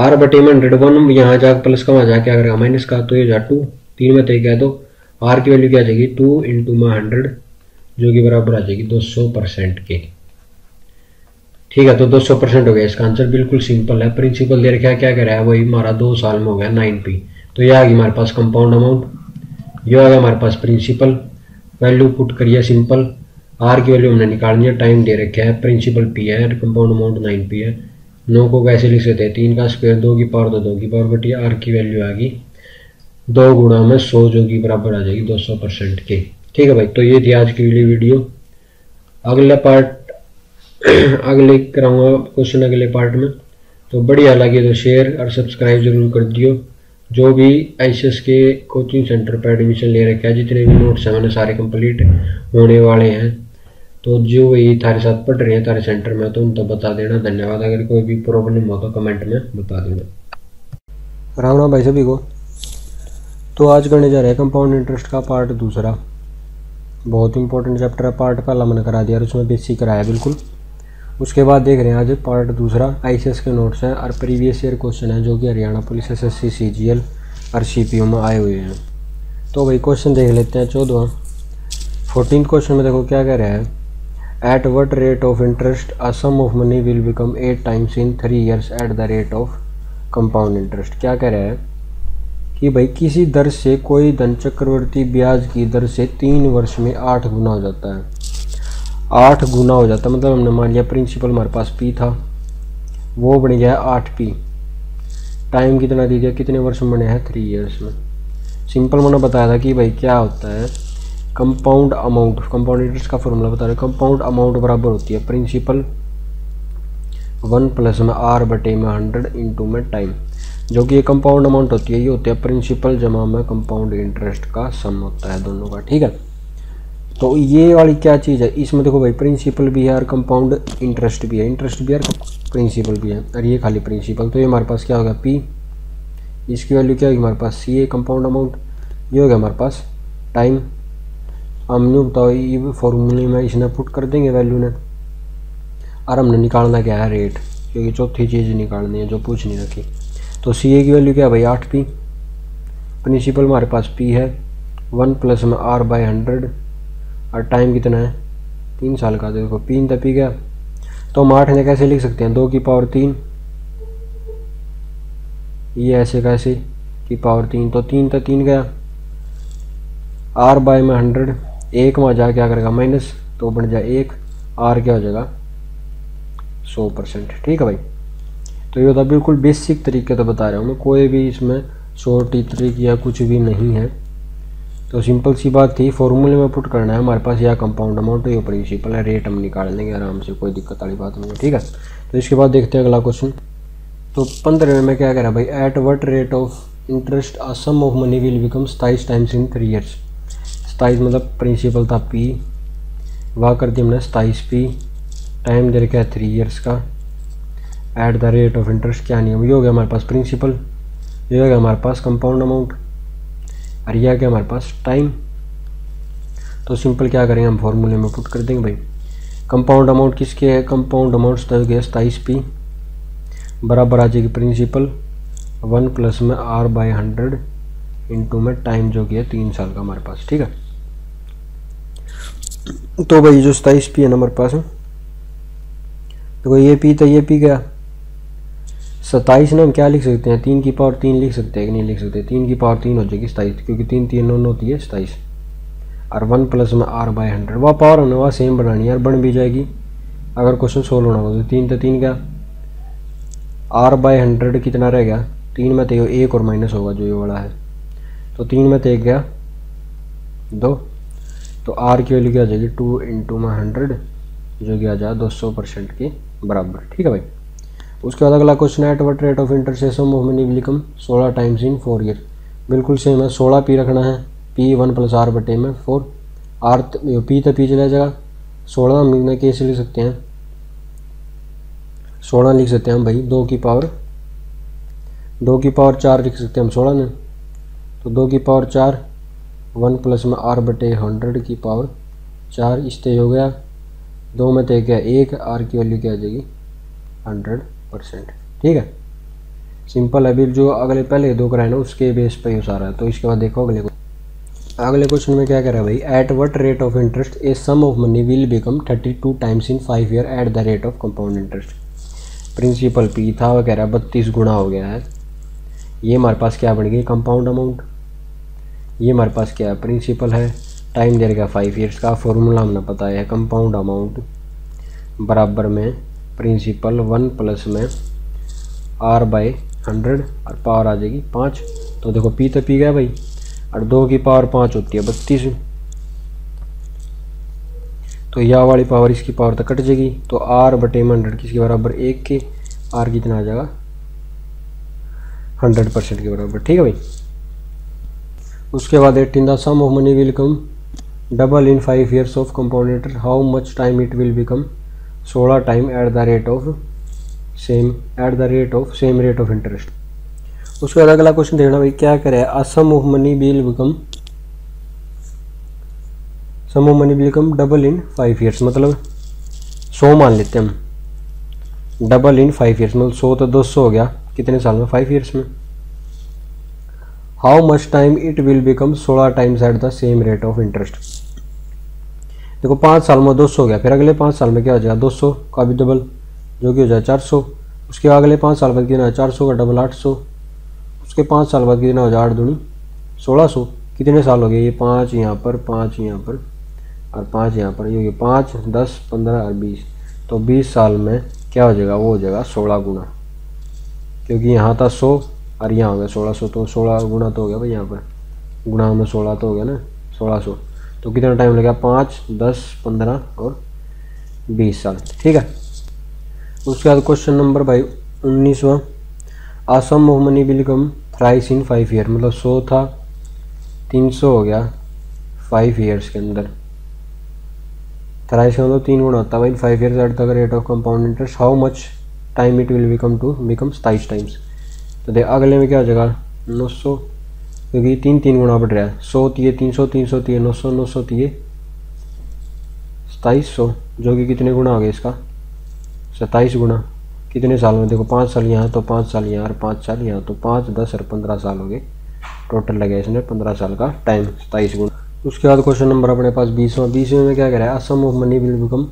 आर बटे में हंड्रेड वन यहाँ जा प्लस का वहाँ जा क्या करेगा माइनस का, तो ये जा टू, तीन में तय किया तो आर की वैल्यू क्या आ जाएगी टू इंटू में हंड्रेड जो कि बराबर आ जाएगी दो सौ परसेंट के। ठीक है, तो दो सौ परसेंट हो गया इसका आंसर, बिल्कुल सिंपल है। प्रिंसिपल दे रखा है, क्या कह रहा है वही हमारा दो साल में हो गया नाइन पी, तो ये आ गई हमारे पास कंपाउंड अमाउंट, ये आ गया हमारे पास प्रिंसिपल, वैल्यू पुट करिए सिंपल, आर की वैल्यू हमने निकालनी है, टाइम दे रखे है, प्रिंसिपल पी है, कंपाउंड अमाउंट नाइन पी है। नौ को कैसे लिख सकते हैं, तीन का स्क्वायर दो की पावर दो दो की पावर बटी आर की वैल्यू आ गई दो गुणा में सौ जो कि बराबर आ जाएगी दो सौ परसेंट के। ठीक है भाई, तो ये थी आज की वीडियो। अगला पार्ट अगले कराऊंगा क्वेश्चन अगले पार्ट में, तो बढ़िया लगे तो शेयर और सब्सक्राइब जरूर कर दियो। जो भी आईसीएस के कोचिंग सेंटर पर एडमिशन ले रखे हैं, जितने भी नोट्स हैं मैंने सारे कंप्लीट होने वाले हैं, तो जो वही थारे साथ पढ़ रहे हैं थारे सेंटर में तो उनको बता देना। धन्यवाद, अगर कोई भी प्रॉब्लम हो तो कमेंट में बता देना। राम राम भाई सभी को। तो आज करने जा रहे हैं कंपाउंड इंटरेस्ट का पार्ट दूसरा, बहुत इंपॉर्टेंट चैप्टर है, पार्ट पहला मैंने करा दिया और उसमें बेसिक कराया बिल्कुल। उसके बाद देख रहे हैं आज पार्ट दूसरा, आईसीएस के नोट्स हैं और प्रीवियस ईयर क्वेश्चन हैं जो कि हरियाणा पुलिस एसएससी सीजीएल और सीपीओ में आए हुए हैं। तो भाई क्वेश्चन देख लेते हैं चौदहवां। फोर्टीन क्वेश्चन में देखो क्या कह रहा है, at what rate of interest a sum of money will become eight times in three years at the rate of compound interest. क्या कह रहा है कि भाई किसी दर से कोई धन चक्रवर्ती ब्याज की दर से तीन वर्ष में आठ गुना हो जाता है, आठ गुना हो जाता है, मतलब हमने मान लिया प्रिंसिपल हमारे पास पी था वो बन गया आठ पी, टाइम कितना दे दिया कितने वर्ष में बने हैं थ्री इयर्स में। सिंपल मैंने बताया था कि भाई क्या होता है कंपाउंड अमाउंट, कंपाउंड इंटरेस्ट का फॉर्मूला बता रहे, कंपाउंड अमाउंट बराबर होती है प्रिंसिपल वन प्लस में आर बटे में हंड्रेड इंटू में टाइम, जो कि ये कंपाउंड अमाउंट होती है, ये होती है प्रिंसिपल जमा में कंपाउंड इंटरेस्ट का सम होता है दोनों का। ठीक है, तो ये वाली क्या चीज़ है, इसमें देखो भाई प्रिंसिपल भी है और कंपाउंड इंटरेस्ट भी है, इंटरेस्ट भी है प्रिंसिपल भी है, और ये खाली प्रिंसिपल, तो ये हमारे पास क्या होगा पी, इसकी वैल्यू क्या होगी हमारे पास सी ए कंपाउंड अमाउंट, ये हो गया हमारे पास टाइम, हमने बताओ ये फॉर्मूले में इसने पुट कर देंगे वैल्यू ने, और हमने निकालना क्या है रेट, क्योंकि चौथी चीज़ निकालनी है जो पूछ नहीं रखी। तो सी ए की वैल्यू क्या है भाई आठ पी, प्रिंसिपल हमारे पास पी है वन प्लस में आर बाई हंड्रेड और टाइम कितना है तीन साल का, देखो पी इन द पी गया, तो हम आठ हज़ार कैसे लिख सकते हैं, दो की पावर तीन, ये ऐसे कैसे की पावर तीन, तो तीन तो तीन गया, आर बाय में हंड्रेड, एक वहाँ जा क्या करेगा माइनस, तो बन जाए एक, आर क्या हो जाएगा सौ परसेंट। ठीक है भाई, तो ये होता है बिल्कुल बेसिक तरीके तो बता रहा हूँ मैं, कोई भी इसमें शॉर्ट ट्रिक या कुछ भी नहीं है। तो सिंपल सी बात थी, फॉर्मूले में पुट करना है हमारे पास या कंपाउंड अमाउंट या प्रिंसिपल है, रेट हम निकाल लेंगे आराम से, कोई दिक्कत वाली बात नहीं है। ठीक है, तो इसके बाद देखते हैं अगला क्वेश्चन। तो पंद्रह में क्या कह रहा है भाई, at what rate of interest a sum of money will become सताईस टाइम्स इन थ्री ईयर्स। सताईस मतलब प्रिंसिपल था पी, वाह कर दी हमने सताईस पी, टाइम दे रखा है थ्री ईयर्स का, at the rate of interest क्या नियम, ये हो गया हमारे पास प्रिंसिपल, ये हो गया हमारे पास कंपाउंड अमाउंट, और यह क्या हमारे पास टाइम। तो सिंपल क्या करेंगे हम फॉर्मूले में पुट कर देंगे भाई, कंपाउंड अमाउंट किसके है, कंपाउंड अमाउंट हो गया सताईस पी, बराबर आ जाएगी प्रिंसिपल वन प्लस में आर बाई हंड्रेड इंटू में टाइम जो गया तीन साल का हमारे पास। ठीक है, तो भाई जो सताईस पी है ना हमारे पास, देखो ये पी तो ये पी गया, सताईस ना हम क्या लिख सकते हैं, तीन की पावर तीन लिख सकते हैं कि नहीं लिख सकते, तीन की पावर तीन हो जाएगी सताईस, क्योंकि तीन तीन नौ नौ होती है सताईस, और वन प्लस में आर बाई हंड्रेड, वह पावर होने वहाँ सेम बनानी है और बन भी जाएगी अगर क्वेश्चन सोल्व होना हो तो। तीन तो तीन क्या, आर बाई हंड्रेड कितना रह गया, तीन में तो एक और माइनस होगा जो ये वाला है, तो तीन में तो एक गया दो, तो आर की वैल्यू क्या हो जाएगी टू इंटू में हंड्रेड जो कि आ जाए दो सौ परसेंट के बराबर। ठीक है भाई, उसके बाद अगला क्वेश्चन है at what rate of interest sum of money will become सोलह टाइम्स इन फोर ईयर। बिल्कुल सेम है, सोलह पी रखना है, पी वन प्लस आर बटे में फोर, आर पी तो पी चला जाएगा, सोलह हम लिखना कैसे लिख सकते हैं, सोलह लिख सकते हैं हम भाई दो की पावर दो की पावर चार लिख सकते हैं हम सोलह ने, तो दो की पावर चार वन प्लस में आर बटे हंड्रेड की पावर चार, इससे हो गया दो में तो क्या एक, आर की वैल्यू क्या आ जाएगी हंड्रेड परसेंट। ठीक है, सिंपल है, अभी जो अगले पहले दो कराए ना उसके बेस पर ही सारा है। तो इसके बाद देखो अगले अगले क्वेश्चन में क्या कह रहा है भाई, at what rate of interest a sum of money will become thirty two times in five year at the rate of compound interest. Principal P था वगैरह बत्तीस गुना हो गया है, ये हमारे पास क्या बन गई कंपाउंड अमाउंट, ये हमारे पास क्या है प्रिंसिपल है, टाइम दे रखा फाइव ईयर्स का, फॉर्मूला हमने पता है कंपाउंड अमाउंट बराबर में प्रिंसिपल वन प्लस में आर बाई हंड्रेड और पावर आ जाएगी पाँच, तो देखो पी तो पी गया भाई, और दो की पावर पाँच होती है बत्तीस, तो यह वाली पावर इसकी पावर तो कट जाएगी, तो आर बटे में हंड्रेड किसके बराबर एक के, आर कितना आ जाएगा हंड्रेड परसेंट के बराबर। ठीक है भाई, उसके बाद eighteen the sum of money will come double in five years of compound interest how much time it will become सोलह time at the rate of same at the rate of same rate of interest. उसके बाद अगला क्वेश्चन देखना भाई क्या करे, a sum of money will become sum of money will become double in five years, मतलब सौ मान लेते हैं हम, डबल इन फाइव ईयर्स मतलब सौ तो दो सौ हो गया कितने साल में, फाइव ईयर्स में। How much time it will become सोलह times at the same rate of interest, देखो पाँच साल में दो सौ हो गया, फिर अगले पाँच साल में क्या हो जाएगा दो सौ का भी डबल जो कि हो जाए चार सौ, उसके अगले पाँच साल बाद कितना है चार सौ का डबल आठ सौ, उसके पाँच साल बाद कितना हो जाए आठ दूनी सोलह सौ, कितने साल हो गए ये पाँच यहाँ पर पाँच यहाँ पर और पाँच यहाँ पर, ये हो गया पाँच दस पंद्रह और बीस, तो बीस साल में क्या हो जाएगा वो हो जाएगा सोलह गुना, क्योंकि यहाँ था सौ और यहाँ हो गया सोलह सौ, तो सोलह गुना तो हो गया भाई यहाँ पर गुना में सोलह तो हो गया ना सोलह सौ, तो कितना टाइम लगेगा पाँच दस पंद्रह और बीस साल। ठीक है, उसके बाद क्वेश्चन नंबर भाई उन्नीसवां, a sum of money will become price in five year, मतलब सौ था तीन सौ हो गया फाइव ईयर्स के अंदर, प्राइस का मतलब तीन गुना होता है भाई five years at the rate of compound interest how much time it will become to become सताईस टाइम्स, तो देख अगले में क्या हो जाएगा नौ सौ, क्योंकि तीन तीन गुना बढ़ रहा है, सौ तीन तीन सौ तीन सौ तीन नौ सौ नौ सौ तीन सताईस सौ, जो कि कितने गुना हो गया इसका सताईस गुना, कितने साल में देखो पाँच साल यहाँ तो पाँच साल यहाँ और पाँच साल यहाँ, तो पाँच दस और पंद्रह साल हो गए, टोटल लगे इसने पंद्रह साल का टाइम सताईस गुना। उसके बाद क्वेश्चन नंबर अपने पास बीसवा, बीसवें में क्या कह रहा है a sum of money will become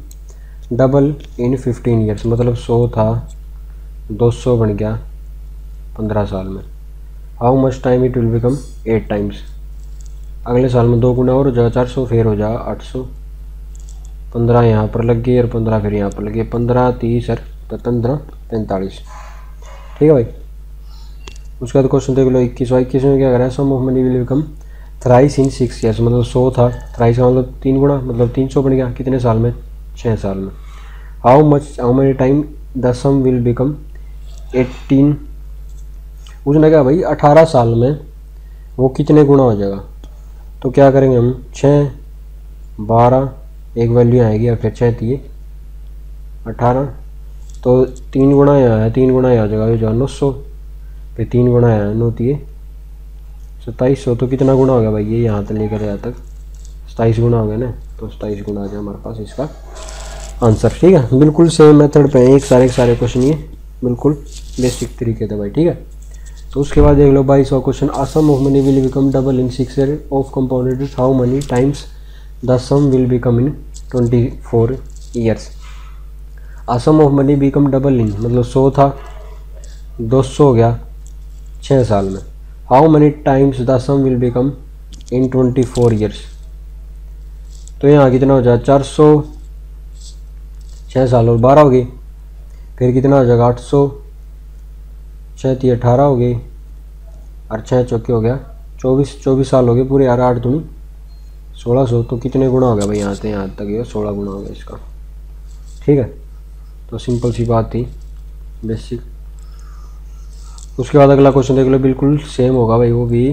double in fifteen years, मतलब सौ था दो सौ बन गया पंद्रह साल में। How much time it will become eight times. अगले साल में दो गुना और हो जाएगा चार सौ, फिर हो जाएगा आठ सौ। पंद्रह यहाँ पर लग गई और पंद्रह फिर यहाँ पर लग गई, पंद्रह तीस और पंद्रह पैंतालीस। ठीक है भाई, उसके बाद क्वेश्चन देख लो इक्कीस। और इक्कीस में क्या करा है, sum of money will become thrice in six years, मतलब सौ था थ्राइस का मतलब तीन गुना, मतलब तीन सौ बन गया कितने साल में, छः साल में। How much how money time the sum will become eighteen. उसने कहा भाई अठारह साल में वो कितने गुना हो जाएगा, तो क्या करेंगे हम छः बारह एक वैल्यू आएगी और फिर छः तीन अठारह, तो तीन गुना यहाँ है, तीन गुना यहाँ हो जाएगा जो नौ सौ, फिर तीन गुना यहाँ नौ तीन सत्ताईस सौ। तो कितना गुना हो गया भाई ये यहाँ तक लेकर यहाँ तक सताईस गुना हो गया ना, तो सताईस गुना आ जाए हमारे पास इसका आंसर। ठीक है, बिल्कुल सेम मेथड पे एक सारे सारे क्वेश्चन ये बिल्कुल बेसिक तरीके थे भाई। ठीक है, तो उसके बाद देख लो बाईसवां question, sum of money will become double in six year of compounded how money times the sum will become in twenty four years. Sum of money become double in मतलब सौ था दो सौ हो गया छः साल में। How money times the sum will become in twenty four years, तो यहाँ कितना हो जाएगा चार सौ, छः साल और बारह हो गई, फिर कितना हो जाएगा आठ सौ, छः ती अठारह हो गई और छः चौके हो गया चौबीस, चौबीस साल हो गए पूरे यार, आठ दूनी सोलह सौ। तो कितने गुना हो गया भाई यहाँ से यहाँ तक, ये सोलह गुना हो गया इसका। ठीक है, तो सिंपल सी बात थी बेसिक। उसके बाद अगला क्वेश्चन देख लो बिल्कुल सेम होगा भाई, वो भी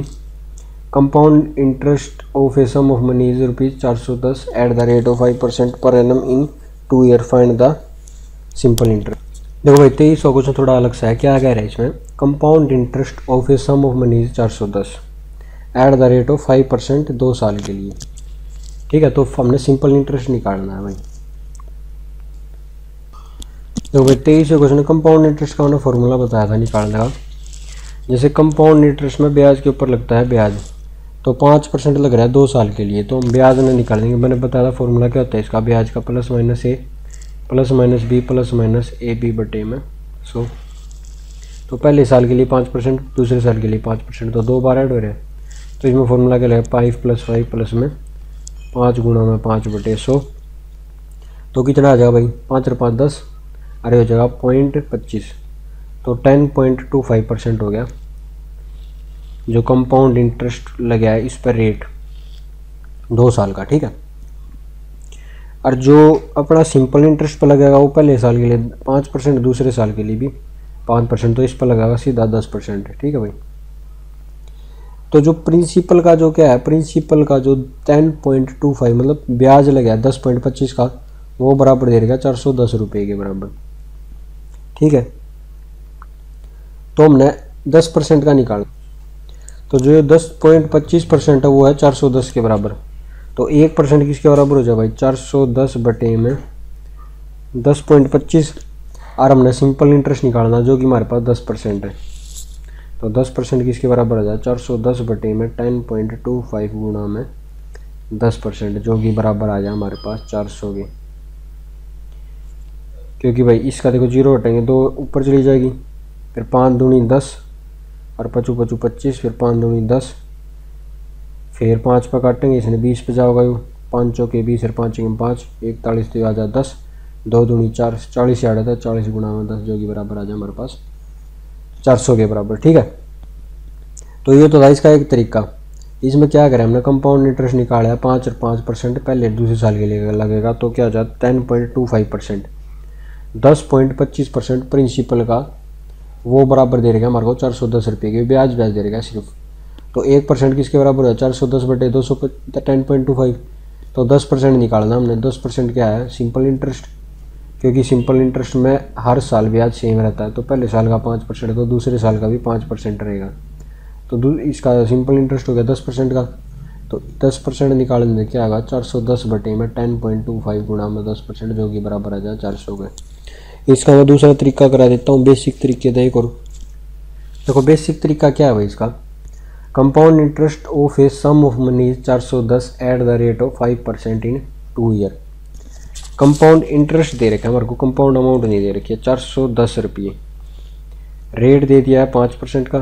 compound interest of a sum of money is rupees चार सौ दस at the rate of five percent per annum in two year, find the simple interest. देखो भाई तेईसवा क्वेश्चन थोड़ा अलग सा है, क्या कह रहा है इसमें, compound interest of a sum of money चार सौ दस at the rate of five percent दो साल के लिए। ठीक है, तो हमने सिंपल इंटरेस्ट निकालना है भाई। देखो भाई तेईसवा क्वेश्चन, कंपाउंड इंटरेस्ट का हमने फॉर्मूला बताया था निकालने का, जैसे कंपाउंड इंटरेस्ट में ब्याज के ऊपर लगता है ब्याज, तो पाँच परसेंट लग रहा है दो साल के लिए, तो हम ब्याज में निकाल देंगे। मैंने बताया था फॉर्मूला क्या होता है इसका, ब्याज का plus minus A plus minus B plus minus A B बटे में सो। तो पहले साल के लिए पाँच परसेंट दूसरे साल के लिए पाँच परसेंट, तो दो बार ऐड हो रहे हैं, तो इसमें फॉर्मूला क्या लगेगा फाइव प्लस फाइव प्लस में पाँच गुणा में पाँच बटे सौ। तो कितना आ जाएगा भाई पाँच और पाँच दस, अरे हो जाएगा पॉइंट पच्चीस, तो ten point two five percent हो गया जो कंपाउंड इंटरेस्ट लगा है इस पर रेट दो साल का। ठीक है, और जो अपना सिंपल इंटरेस्ट पर लगेगा वो पहले साल के लिए पाँच परसेंट दूसरे साल के लिए भी पाँच परसेंट, तो इस पर लगेगा सीधा दस परसेंट। ठीक है भाई, तो जो प्रिंसिपल का जो क्या है, प्रिंसिपल का जो टेन पॉइंट टू फाइव मतलब ब्याज लगा दस पॉइंट पच्चीस का, वो बराबर दे रहेगा चार सौ दस रुपये के बराबर। ठीक है, तो हमने दस परसेंट का निकाला, तो जो दस पॉइंट पच्चीस परसेंट है वो है चार सौ दस के बराबर, तो एक परसेंट किसके बराबर हो जाए भाई चार सौ दस बटे में दस पॉइंट पच्चीस, और हमने सिंपल इंटरेस्ट निकालना जो कि हमारे पास दस परसेंट है, तो दस परसेंट किसके बराबर हो जाए चार सौ दस बटे में टेन पॉइंट टू फाइव गुणा में दस परसेंट, जो कि बराबर आ जाए हमारे पास चार सौ के, क्योंकि भाई इसका देखो जीरो हटेंगे दो ऊपर चली जाएगी, फिर पाँच दूनी दस और पचू पचू पच्चीस, फिर पाँच दूनी दस, फिर पाँच पर काटेंगे इसने बीस पे जाओगे पाँच चौके बीस और पाँच चौके पाँच इकतालीस, तो आ जाए दस, दो दूनी चार चालीस से आठ था चालीस गुणा में दस, जो कि बराबर आ जाए हमारे पास चार सौ के बराबर। ठीक है, तो ये तो था इसका एक तरीका। इसमें क्या करें हमने कंपाउंड इंटरेस्ट निकाला है पाँच और पाँच परसेंट पहले दूसरे साल के लिए लगेगा, तो क्या हो जाए ten point two five percent दस पॉइंट पच्चीस परसेंट प्रिंसिपल का, वो बराबर दे रहेगा हमारे को चार सौ दस रुपये के, ब्याज ब्याज दे रहेगा सिर्फ, तो एक परसेंट किसके बराबर है चार सौ दस बटे दो सौ टेन पॉइंट टू फाइव, तो दस परसेंट निकालना हमने। दस परसेंट क्या है सिंपल इंटरेस्ट, क्योंकि सिंपल इंटरेस्ट में हर साल ब्याज सेम रहता है, तो पहले साल का पाँच परसेंट तो दूसरे साल का भी पाँच परसेंट रहेगा, तो इसका सिंपल इंटरेस्ट हो गया दस परसेंट का, तो दस परसेंट निकालने से क्या आएगा चार सौ दस बटे में टेन पॉइंट टू फाइव गुणा में दस परसेंट, जो कि बराबर आ जाए चार सौ के। इसका मैं दूसरा तरीका करा देता हूँ बेसिक तरीके से एक और। देखो बेसिक तरीका क्या है भाई इसका, compound interest of a sum of money चार सौ दस at the rate of five percent in two year. Compound interest दे रखा है हमारे को, कंपाउंड अमाउंट नहीं दे रखी है। चार सौ दस रुपये रेट दे दिया है पाँच परसेंट का,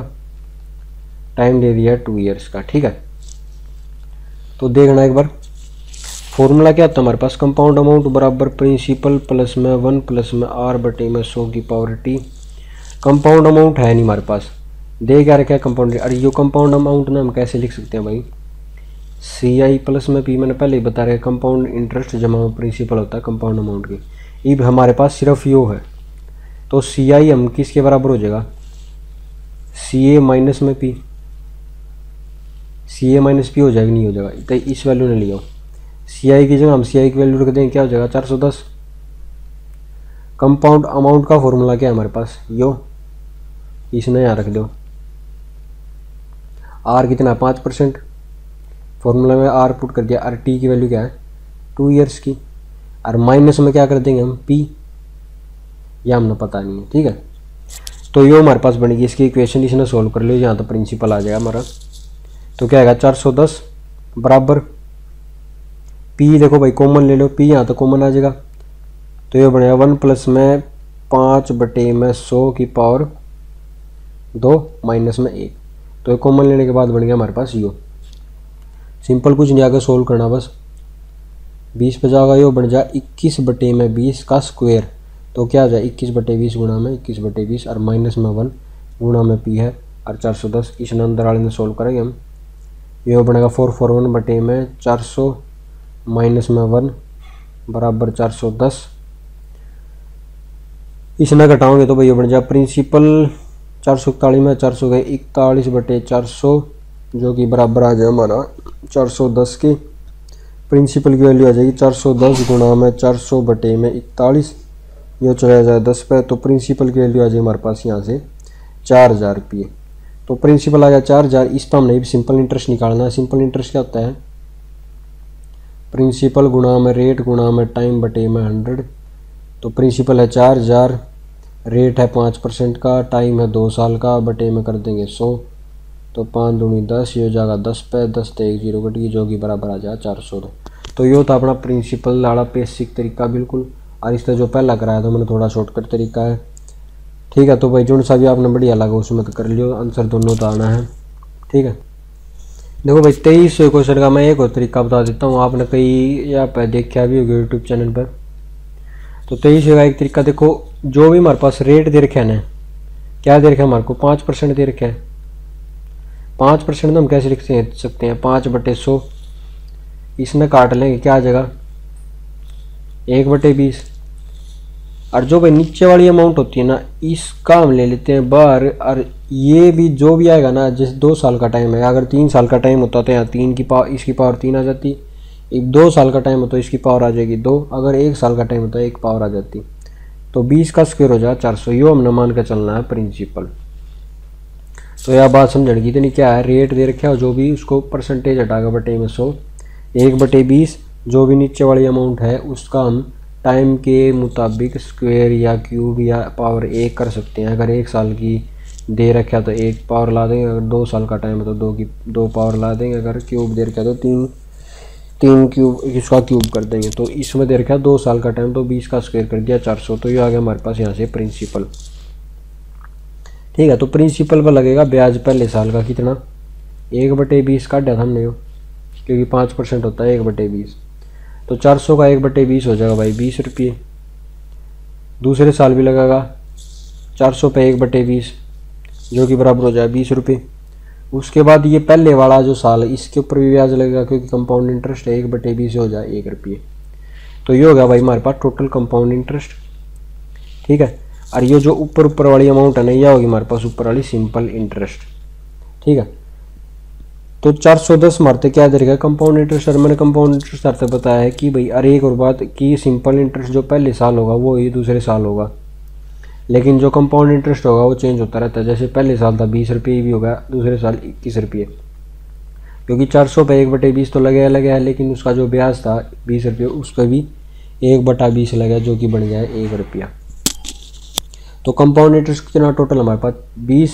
टाइम दे दिया है टू इयर्स का। ठीक है, तो देखना एक बार फॉर्मूला क्या था हमारे पास, कंपाउंड अमाउंट बराबर प्रिंसिपल प्लस में वन प्लस में आर बटे में सौ की पावर टी। कंपाउंड अमाउंट है नहीं हमारे पास, दे क्या रखा है कंपाउंड। अरे ये कंपाउंड अमाउंट ना हम कैसे लिख सकते हैं भाई, सी आई प्लस में पी, मैंने पहले ही बता रहा है कंपाउंड इंटरेस्ट जमा प्रिंसिपल होता है कंपाउंड अमाउंट की। इब हमारे पास सिर्फ यो है तो सी आई हम किसके बराबर हो जाएगा, सी ए माइनस में P, C A minus P हो जाएगा नहीं हो जाएगा। तो इस वैल्यू ने लिया सी आई की जगह हम सी आई की वैल्यू रख देंगे, क्या हो जाएगा चार सौ दस। कंपाउंड अमाउंट का फॉर्मूला क्या है हमारे पास, यो इसने यहाँ रख दो। आर कितना पाँच परसेंट, फॉर्मूला में आर पुट कर दिया, आर टी की वैल्यू क्या है टू इयर्स की, और माइनस में क्या कर देंगे हम पी, या हमने पता नहीं है। ठीक है, तो यो हमारे पास बनेगी इसकी इक्वेशन, इसने सोल्व कर लो, यहाँ तो प्रिंसिपल आ जाएगा हमारा। तो क्या आएगा चार सौ दस बराबर पी, देखो भाई कॉमन ले लो, पी यहाँ तो कॉमन आ जाएगा, तो ये बनेगा वन प्लस में पाँच बटे में सौ की पावर दो माइनस में एक। तो ये कॉमन लेने के बाद बन गया हमारे पास यो, सिंपल कुछ नहीं आगे सोल्व करना बस। बीस पे जाएगा यो, बन जाएगा इक्कीस बटे में बीस का स्क्वायर, तो क्या हो जाए इक्कीस बटे बीस गुणा में इक्कीस बटे बीस और माइनस में वन गुणा में पी है और चार सौ दस। इस अंदर वाले में सोल्व करेंगे हम, ये बनेगा फोर फोर वन बटे में चार सौ माइनस में वन बराबर चार सौ दस। इसना घटाओगे तो भाई ये बन जाए प्रिंसिपल चार सौ इकतालीस में चार सौ गए इकतालीस बटे चार सौ, जो कि बराबर आ जाए हमारा चार सौ दस की। प्रिंसिपल की वैल्यू आ जाएगी चार सौ दस गुणा में चार सौ बटे में इकतालीस, ये चला जाए दस पे, तो प्रिंसिपल की वैल्यू आ जाए हमारे पास यहाँ से चार हज़ार रुपये। तो प्रिंसिपल आ गया चार हज़ार, इस पर हमने भी सिंपल इंटरेस्ट निकालना है। सिंपल इंटरेस्ट क्या होता है, प्रिंसिपल गुणा में रेट गुणा में टाइम बटे में हंड्रेड। तो प्रिंसिपल है चार हज़ार, रेट है पाँच परसेंट का, टाइम है दो साल का, बटे में कर देंगे सौ, तो पाँच दूनी दस, ये हो जाएगा दस पे, दस तो एक जीरो कट गई जो कि बराबर आ जाएगा चार सौ दो। तो ये था अपना प्रिंसिपल वाला बेसिक तरीका बिल्कुल, और इसने जो पहला कराया था मैंने थोड़ा शॉर्टकट तरीका है। ठीक है, तो भाई जो सा भी आपने बढ़िया लगा उसमें कर लियो, आंसर दोनों तो आना है। ठीक है, देखो भाई तेईस सौ क्वेश्चन का मैं एक और तरीका बता देता हूँ, आपने कई यहाँ पर देखा भी होगा यूट्यूब चैनल पर। तो तेईस सौ का एक तरीका देखो, जो भी हमारे पास रेट दे रखे ना, क्या दे रखे है हमारे को पाँच परसेंट दे रखे हैं। पाँच परसेंट तो हम कैसे लिख सकते हैं, पाँच बटे सौ इसमें काट लेंगे, क्या आ जाएगा एक बटे बीस। और जो भाई नीचे वाली अमाउंट होती है ना, इसका हम ले लेते हैं बार, और ये भी जो भी आएगा ना, जैसे दो साल का टाइम है, अगर तीन साल का टाइम होता तो यहाँ तीन की पावर, इसकी पावर तीन आ जाती। एक दो साल का टाइम हो तो इसकी पावर आ जाएगी दो, अगर एक साल का टाइम होता है एक पावर आ जाती। तो बीस का स्क्वायर हो जाएगा चार सौ, यो हमने मान कर चलना है प्रिंसिपल। तो यह बात समझने की इतनी क्या है, रेट दे रखे हो जो भी उसको परसेंटेज हटाकर बटे में सौ, एक बटे बीस जो भी नीचे वाली अमाउंट है उसका हम टाइम के मुताबिक स्क्वायर या क्यूब या पावर एक कर सकते हैं। अगर एक साल की दे रखा तो एक पावर ला देंगे, अगर दो साल का टाइम है तो दो की दो पावर ला देंगे, अगर क्यूब दे रखा तो तीन तीन क्यूब इसका क्यूब कर देंगे। तो इसमें दे रखा दो साल का टाइम, तो बीस का स्क्वायर कर दिया चार सौ, तो ये आ गया हमारे पास यहाँ से प्रिंसिपल। ठीक है, तो प्रिंसिपल पर लगेगा ब्याज पहले साल का कितना, एक बटे बीस काट दिया था हमने, क्योंकि पाँच परसेंट होता है एक बटे बीस, तो चार सौ का एक बटे बीस हो जाएगा भाई बीस रुपये। दूसरे साल भी लगेगा चार सौ पे एक बटे बीस, जो कि बराबर हो जाएगा बीस रुपये। उसके बाद ये पहले वाला जो साल है इसके ऊपर भी ब्याज लगेगा, क्योंकि कंपाउंड इंटरेस्ट है, एक बटे बीस हो जाए एक रुपये। तो ये हो गया भाई हमारे पास टोटल कंपाउंड इंटरेस्ट। ठीक है, और ये जो ऊपर ऊपर वाली अमाउंट है ना, यह होगी हमारे पास ऊपर वाली सिंपल इंटरेस्ट। ठीक है, तो चार सौ दस मारते क्या दे रखा है कंपाउंड इंटरेस्ट, और मैंने कंपाउंड इंटरेस्ट आपसे बताया है कि भाई, अरे एक और बात कि सिंपल इंटरेस्ट जो पहले साल होगा वो ये दूसरे साल होगा, लेकिन जो कंपाउंड इंटरेस्ट होगा वो चेंज होता रहता है। जैसे पहले साल था बीस रुपये भी होगा, दूसरे साल इक्कीस रुपये, क्योंकि चार सौ पे एक बटे बीस तो लगे लगे है, लेकिन उसका जो ब्याज था बीस रुपये उस पर भी एक बटा बीस लगा, जो कि बन गया है एक रुपया। तो कंपाउंड इंटरेस्ट कितना टोटल हमारे पास बीस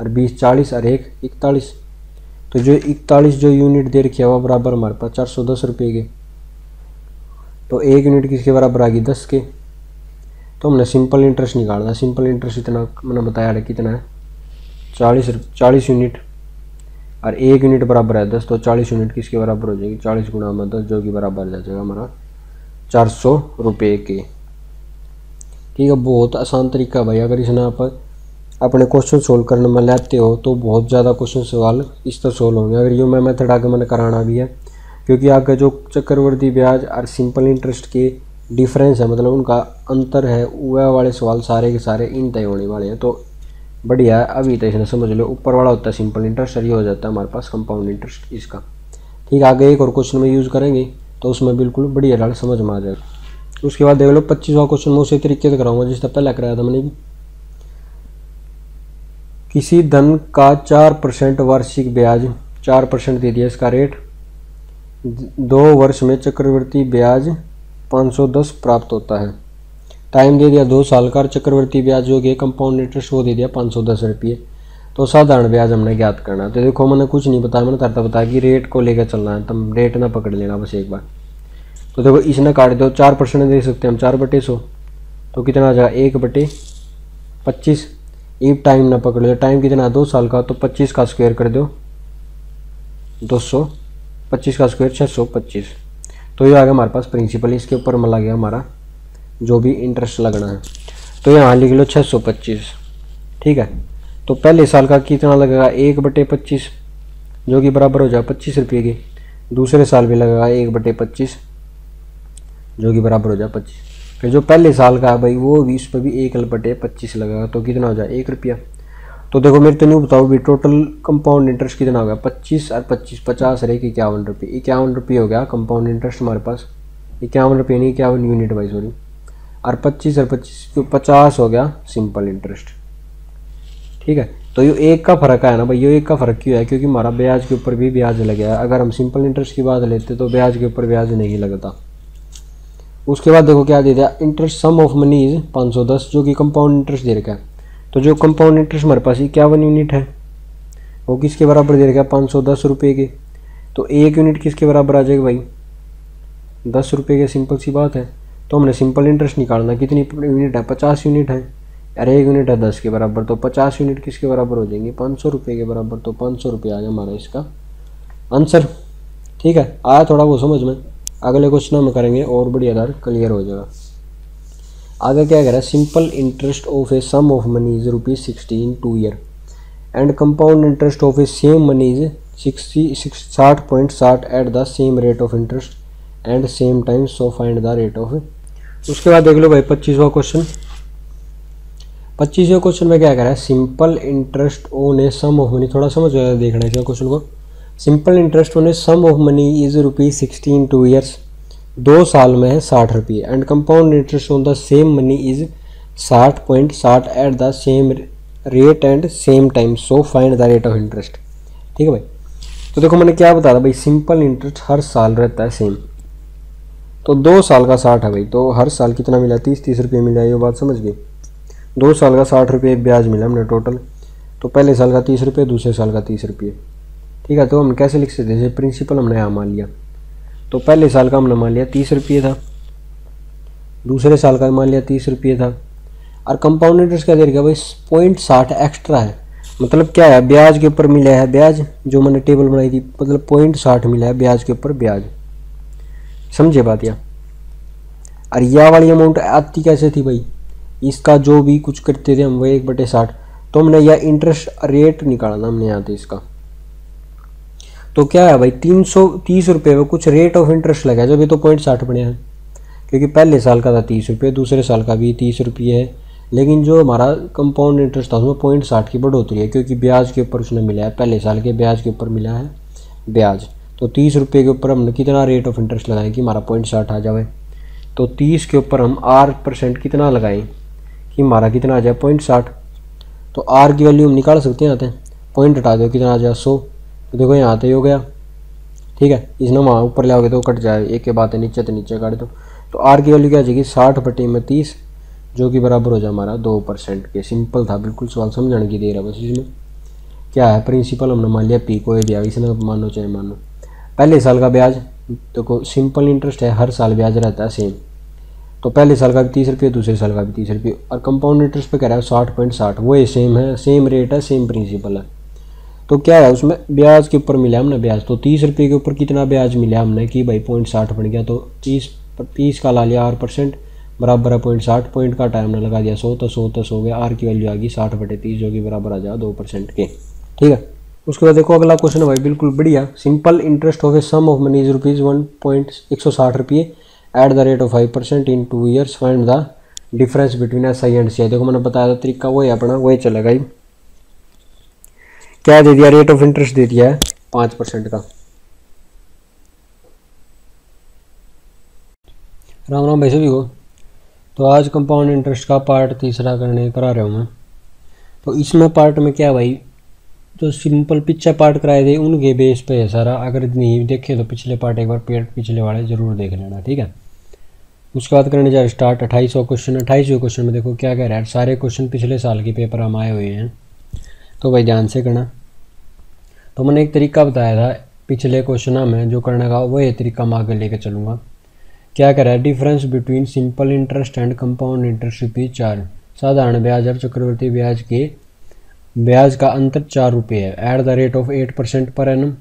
और बीस चालीस और एक इकतालीस, तो जो इकतालीस जो यूनिट दे रखी है वह बराबर हमारे पास चार सौ दस रुपये के। तो एक यूनिट किसके बराबर आ गई दस के। तो हमने सिंपल इंटरेस्ट निकालना, सिंपल इंटरेस्ट इतना मैंने बताया है कितना है चालीस चालीस यूनिट और एक यूनिट बराबर है दस, तो चालीस यूनिट किसके बराबर हो जाएगी चालीस गुणा में दस जो कि बराबर हो जाएगा हमारा चार सौ रुपये के। ठीक है, बहुत आसान तरीका भाई, अगर इसने आप अपने क्वेश्चन सोल्व करने में लेते हो तो बहुत ज़्यादा क्वेश्चन सवाल इस तरह सोल्व होंगे। अगर यूँ मैं मेथड आगे मैंने कराना भी है क्योंकि आगे जो चक्रवर्ती ब्याज और सिंपल इंटरेस्ट के डिफरेंस है मतलब उनका अंतर है वह वाले सवाल सारे के सारे इन तय होने वाले हैं। तो बढ़िया है, अभी तो इसने समझ लो ऊपर वाला होता है सिंपल इंटरेस्ट और ये हो जाता है हमारे पास कंपाउंड इंटरेस्ट इसका। ठीक है, आगे एक और क्वेश्चन में यूज़ करेंगे तो उसमें बिल्कुल बढ़िया डाल समझ में आ जाएगा। उसके बाद देख लो पच्चीसवां क्वेश्चन मैं उसी तरीके से कराऊंगा जिसका पहला कराया था मैंने। किसी धन का चार परसेंट वार्षिक ब्याज चार परसेंट दे दिया इसका रेट, दो वर्ष में चक्रवर्ती ब्याज पाँच सौ दस प्राप्त होता है। टाइम दे दिया दो साल का, चक्रवर्ती ब्याज जो कि कंपाउंड इंटरेस्ट वो दे दिया पाँच सौ दस रुपये। तो साधारण ब्याज हमने ज्ञात करना है। तो देखो मैंने कुछ नहीं बताया, मैंने करता बताया कि रेट को लेकर चलना है, तुम रेट ना पकड़ लेना बस एक बार। तो देखो इसने काट दो, चार परसेंट दे सकते हैं हम चार बटे सौ, तो कितना आ जाएगा एक बटे पच्चीस। इफ टाइम ना पकड़ लो, टाइम कितना दो साल का, तो पच्चीस का स्क्वायर कर दो दो सौ, पच्चीस का स्क्वायर छः सौ पच्चीस। तो ये आ गया हमारे पास प्रिंसिपल, इसके ऊपर में लग हमारा जो भी इंटरेस्ट लगना है। तो यहाँ लिख लो छः सौ पच्चीस। ठीक है, तो पहले साल का कितना लगेगा एक बटे पच्चीस जो कि बराबर हो जाएगा पच्चीस रुपये के। दूसरे साल भी लगेगा एक बटे पच्चीस जो कि बराबर हो जाएगा पच्चीस। फिर जो पहले साल का है भाई वो भी उस पर भी एक बटे पच्चीस लगेगा, तो कितना हो जाएगा एक रुपया। तो देखो मेरे तो नहीं बताओ भी टोटल कंपाउंड इंटरेस्ट कितना हो गया पच्चीस और पच्चीस पचास और एक इक्यावन रुपये, इक्यावन रुपये हो गया कंपाउंड इंटरेस्ट हमारे पास। इक्यावन रुपये नहीं इक्यावन यूनिट भाई सॉरी, और पच्चीस और पच्चीस तो पचास हो गया सिंपल इंटरेस्ट। ठीक है, तो ये एक का फ़र्क आया ना भाई, ये एक का फ़र्क क्यों है क्योंकि हमारा ब्याज के ऊपर भी ब्याज लगा है। अगर हम सिंपल इंटरेस्ट की बात लेते तो ब्याज के ऊपर ब्याज नहीं लगता। उसके बाद देखो क्या दे दिया interest sum of money is पाँच सौ दस जो कि कंपाउंड इंटरेस्ट दे रखा है। तो जो कंपाउंड इंटरेस्ट हमारे पास इक्यावन यूनिट है वो किसके बराबर दे रखा है पाँच सौ दस रुपये के। तो एक यूनिट किसके बराबर आ जाएगी भाई दस रुपये के, सिंपल सी बात है। तो हमने सिंपल इंटरेस्ट निकालना, कितनी यूनिट है पचास यूनिट है, अरे एक यूनिट है दस के बराबर, तो पचास यूनिट किसके बराबर हो जाएंगे पाँच सौ रुपये के बराबर। तो पाँच सौ रुपये आ गया हमारा इसका आंसर। ठीक है, आया थोड़ा वो समझ में, अगले क्वेश्चन हम करेंगे और बढ़िया आधार क्लियर हो जाएगा। आगे क्या कह रहा है simple interest of a sum of money is rupees sixty in two year and compound interest of a same money is sixty six साठ पॉइंट साठ at the same rate of interest and same time so find the rate of. उसके बाद देख लो भाई पच्चीसवा क्वेश्चन। पच्चीसवें क्वेश्चन में क्या कह रहा है simple interest on a sum of money, थोड़ा समझ देखना इसका क्वेश्चन को। Simple interest on a sum of money is rupees sixty in two years, दो साल में है साठ रुपये and compound interest on the same money is साठ पॉइंट साठ at the same rate and same time so find the rate of interest. ठीक है भाई, तो देखो मैंने क्या बताया भाई सिंपल इंटरेस्ट हर साल रहता है सेम। तो दो साल का साठ है भाई, तो हर साल कितना मिला तीस तीस रुपये मिला, ये बात समझ गई। दो साल का साठ रुपये ब्याज मिला हमने टोटल, तो पहले साल का तीस रुपये दूसरे साल का तीस रुपये। ठीक है, तो हम कैसे लिख सकते थे प्रिंसिपल हमने यहाँ मान लिया, तो पहले साल का हमने मान लिया तीस रुपये था, दूसरे साल का मान लिया तीस रुपये था, और कंपाउंड इंटरेस्ट क्या दे रखा है भाई पॉइंट साठ एक्स्ट्रा है। मतलब क्या है ब्याज के ऊपर मिला है ब्याज, जो मैंने टेबल बनाई थी मतलब पॉइंट साठ मिला है ब्याज के ऊपर ब्याज, समझे बात यह। और यह वाली अमाउंट आती कैसे थी भाई, इसका जो भी कुछ करते थे हम वह एक बटे साठ। तो हमने यह इंटरेस्ट रेट निकालना हमने यहाँ थे इसका। तो क्या है भाई तीन सौ तीस रुपये में कुछ रेट ऑफ इंटरेस्ट लगा जब, ये तो पॉइंट साठ बने हैं क्योंकि पहले साल का था तीस रुपये, दूसरे साल का भी तीस रुपये है, लेकिन जो हमारा कंपाउंड इंटरेस्ट था उसमें पॉइंट साठ की बढ़ोतरी है क्योंकि ब्याज के ऊपर उसने मिला है पहले साल के ब्याज के ऊपर मिला है ब्याज। तो तीस रुपये के ऊपर हमने कितना रेट ऑफ इंटरेस्ट लगाया कि हमारा पॉइंट साठ आ जाए, तो तीस के ऊपर हम आर परसेंट कितना लगाएं कि हमारा कितना आ जाए पॉइंट साठ। तो आर की वैल्यू हम निकाल सकते हैं, यहाँ से पॉइंट हटा दो कितना आ जाए सौ, तो देखो यहाँ से हो गया। ठीक है, इसने वहाँ ऊपर ले आओगे तो कट जाए, एक के बाद नीचे तो नीचे काट दो, तो आर की वैल्यू क्या आ जाएगी साठ बटे में तीस जो कि बराबर हो जाए हमारा दो परसेंट के। सिंपल था बिल्कुल, सवाल समझाने की दे रहा बस। इसमें क्या है प्रिंसिपल हमने मान लिया पी को ए दिया, इसने मानो चाहे मानो, पहले साल का ब्याज देखो सिंपल इंटरेस्ट है, हर साल ब्याज रहता है सेम। तो पहले साल का भी तीस रुपये, दूसरे साल का भी तीस रुपये, और कंपाउंड इंटरेस्ट पे कह रहा है साठ पॉइंट साठ, वही सेम है, सेम रेट है, सेम प्रिंसिपल है। तो क्या है उसमें ब्याज के ऊपर मिला हमने ब्याज, तो तीस रुपये के ऊपर कितना ब्याज मिला हमने कि भाई पॉइंट साठ बढ़ गया, तो तीस तीस का ला लिया आर परसेंट बराबर है पॉइंट साठ, पॉइंट का टाइम ने लगा दिया सौ, तो सौ तो सौ गया, आर की वैल्यू आ गई साठ बटे तीस जो कि बराबर आ जाए दो परसेंट के, ठीक है। उसके बाद देखो अगला क्वेश्चन है भाई बिल्कुल बढ़िया, simple interest of a sum of money is rupees one point एक सौ साठ रुपये at the rate of five percent in two years, find the difference between S I and C I. देखो मैंने बताया था तरीका वही अपना वही चलेगा ही, क्या दे दिया रेट ऑफ इंटरेस्ट दे दिया है पाँच परसेंट का। राम राम भाई सभी को। तो आज कंपाउंड इंटरेस्ट का पार्ट तीसरा करने करा रहा हूँ मैं। तो इसमें पार्ट में क्या भाई जो सिंपल पिछले पार्ट कराए थे उनके बेस पे है सारा, अगर नहीं देखे तो पिछले पार्ट एक बार पेट पिछले वाले ज़रूर देख लेना, ठीक है। उसके बाद करने जा रहे स्टार्ट अट्ठाईसवा क्वेश्चन। अट्ठाईसवें क्वेश्चन में देखो क्या कह रहा है, सारे क्वेश्चन पिछले साल के पेपर हम आए हुए हैं, तो भाई ध्यान से करना। तो मैंने एक तरीका बताया था पिछले क्वेश्चन में जो करने का, वही तरीका मैं आगे लेकर चलूँगा। क्या कह रहा है, difference between simple interest and compound interest rupees चार, साधारण ब्याज और चक्रवर्ती ब्याज के ब्याज का अंतर चार रुपये है, at the rate of eight percent per annum,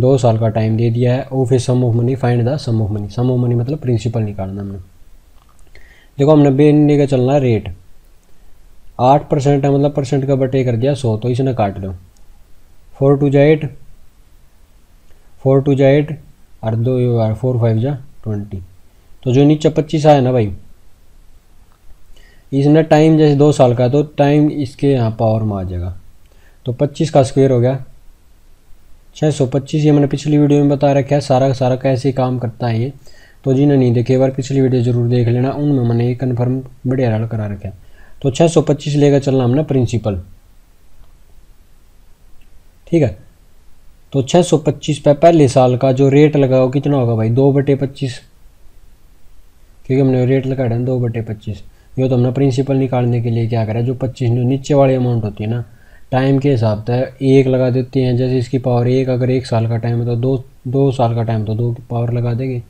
दो साल का टाइम दे दिया है। Of a sum of money find the sum of money, sum of money मतलब प्रिंसिपल निकालना हमने। देखो हमने बेने का चलना रेट आठ परसेंट है, मतलब परसेंट का बटे कर दिया सौ, तो इसने काट दो, फोर टू जा एट, फोर टू जा एट और दो फोर फाइव जा ट्वेंटी, तो जो नीचे पच्चीस आया ना भाई, इसने टाइम जैसे दो साल का, तो टाइम इसके यहाँ पावर में आ जाएगा, तो पच्चीस का स्क्वायर हो गया छः सौ पच्चीस। ये मैंने पिछली वीडियो में बता रखा है सारा सारा कैसे काम करता है ये, तो जिन्हें नहीं देखे एक बार पिछली वीडियो जरूर देख लेना, उनमें मैंने ये कन्फर्म बढ़िया हल करा रखा है। तो छः सौ पच्चीस लेकर चलना हमने प्रिंसिपल, ठीक है। तो छः सौ पच्चीस पे पहले साल का जो रेट लगाओ कितना होगा भाई, दो बटे पच्चीस, क्योंकि हमने रेट लगा रहे हैं दो बटे पच्चीस। ये तो हमने प्रिंसिपल निकालने के लिए क्या करा, जो पच्चीस जो नीचे वाली अमाउंट होती है ना टाइम के हिसाब से एक लगा देते हैं, जैसे इसकी पावर एक, अगर एक साल का टाइम है तो दो, दो साल का टाइम तो दो पावर लगा देंगे,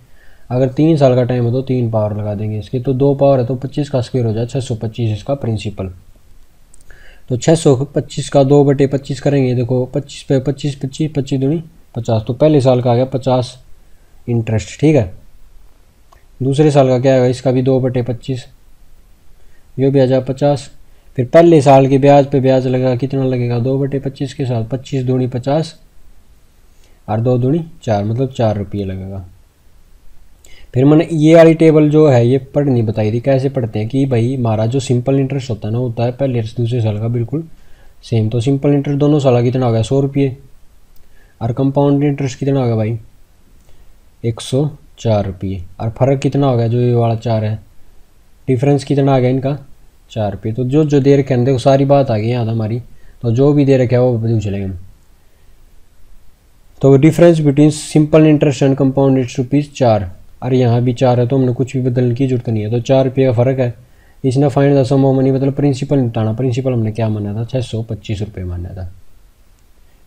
अगर तीन साल का टाइम है तो तीन पावर लगा देंगे इसके, तो दो पावर है तो पच्चीस का स्क्वायर हो जाए छः सौ पच्चीस इसका प्रिंसिपल। तो छः सौ पच्चीस का दो बटे पच्चीस करेंगे, देखो पच्चीस पे पच्चीस पच्चीस पच्चीस दूनी पचास, तो पहले साल का आ गया पचास इंटरेस्ट, ठीक है। दूसरे साल का क्या आएगा, इसका भी दो बटे पच्चीस, ये भी आ जाए पचास, फिर पहले साल के ब्याज पे ब्याज लगेगा कितना लगेगा दो बटे पच्चीस के साथ, पच्चीस दूनी पचास और दो दूनी चार, मतलब चार रुपये लगेगा। फिर मैंने ये वाली टेबल जो है ये पढ़नी बताई थी कैसे पढ़ते हैं, कि भाई हमारा जो सिंपल इंटरेस्ट होता है ना होता है पहले दूसरे साल का बिल्कुल सेम, तो सिंपल इंटरेस्ट दोनों साल का कितना हो गया सौ रुपये, और कंपाउंड इंटरेस्ट कितना हो गया भाई एक सौ चार रुपये, और फ़र्क कितना हो गया जो ये वाला चार है, डिफरेंस कितना आ गया इनका चार रुपये। तो जो जो दे रखे हैं देखो सारी बात आ गई याद हमारी, तो जो भी दे रखे है वो पूछ लेंगे हम। तो difference between simple interest and compound interest rupees चार, और यहाँ भी चार है तो हमने कुछ भी बदलने की जरूरत नहीं है, तो चार रुपये का फ़र्क है। इसने find the sum of money मतलब प्रिंसिपल निकालना, प्रिंसिपल हमने क्या माना था छः सौ पच्चीस रुपये माना था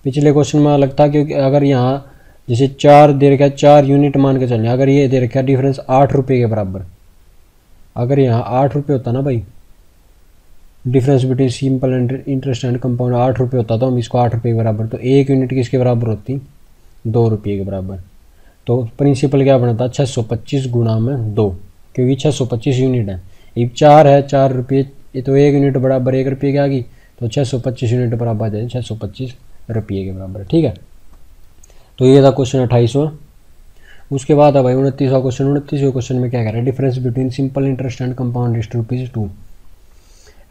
पिछले क्वेश्चन में अलग था, क्योंकि अगर यहाँ जैसे चार दे रखा है चार यूनिट मान के चलना, अगर ये दे रखा है डिफरेंस आठ रुपये के बराबर, अगर यहाँ आठ रुपये होता ना भाई difference between simple interest and compound आठ रुपये होता, तो हम इसको आठ रुपये के बराबर, तो एक यूनिट किसके बराबर होती दो रुपये के बराबर, तो प्रिंसिपल क्या बना था छः सौ पच्चीस गुणा में दो, क्योंकि छः सौ पच्चीस यूनिट है, ये चार है चार रुपये तो एक यूनिट बराबर एक रुपये की आ गई, तो छः सौ पच्चीस यूनिट बराबर जाए छः सौ पच्चीस रुपये के बराबर, ठीक है। तो ये था क्वेश्चन अट्ठाईसवा। उसके बाद अब भाई उनतीसवा क्वेश्चन। उनतीसवें क्वेश्चन में क्या कह रहा है, difference between simple interest and compound interest rupees two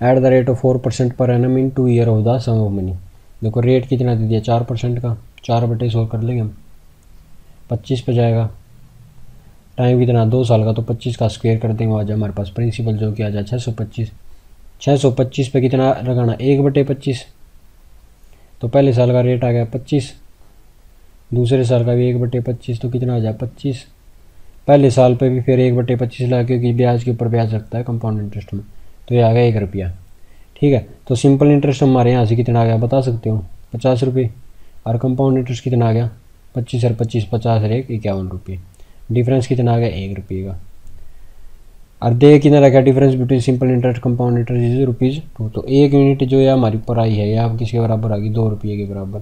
at the rate of four percent per annum in two year of the sum of money. देखो रेट कितना दे दिया चार परसेंट का, चार बटे सौ कर लेंगे हम, पच्चीस पे जाएगा, टाइम कितना दो साल का, तो पच्चीस का स्क्वायर कर देंगे, आ जाए हमारे पास प्रिंसिपल जो कि आ जाए छः सौ पच्चीस। छः सौ पच्चीस पे कितना लगाना एक बटे पच्चीस, तो पहले साल का रेट आ गया पच्चीस, दूसरे साल का भी एक बटे पच्चीस, तो कितना आ जाए पच्चीस, पहले साल पे भी फिर एक बटे पच्चीस लगा, क्योंकि ब्याज के ऊपर ब्याज लगता है कंपाउंड इंटरेस्ट में, तो ये आ गया एक रुपया, ठीक है। तो सिंपल इंटरेस्ट हमारे यहाँ से कितना आ गया बता सकते हो पचास रुपये, और कंपाउंड इंटरेस्ट कितना आ गया पच्चीस और पच्चीस पचास और एक इक्यावन रुपये। डिफरेंस कितना आ गया, एक रुपये का। और दे कितना रखा, difference between simple interest compound interest is rupees two. तो एक यूनिट जो है हमारी पढ़ाई है या आप किसके बराबर आ गई, दो रुपये के बराबर।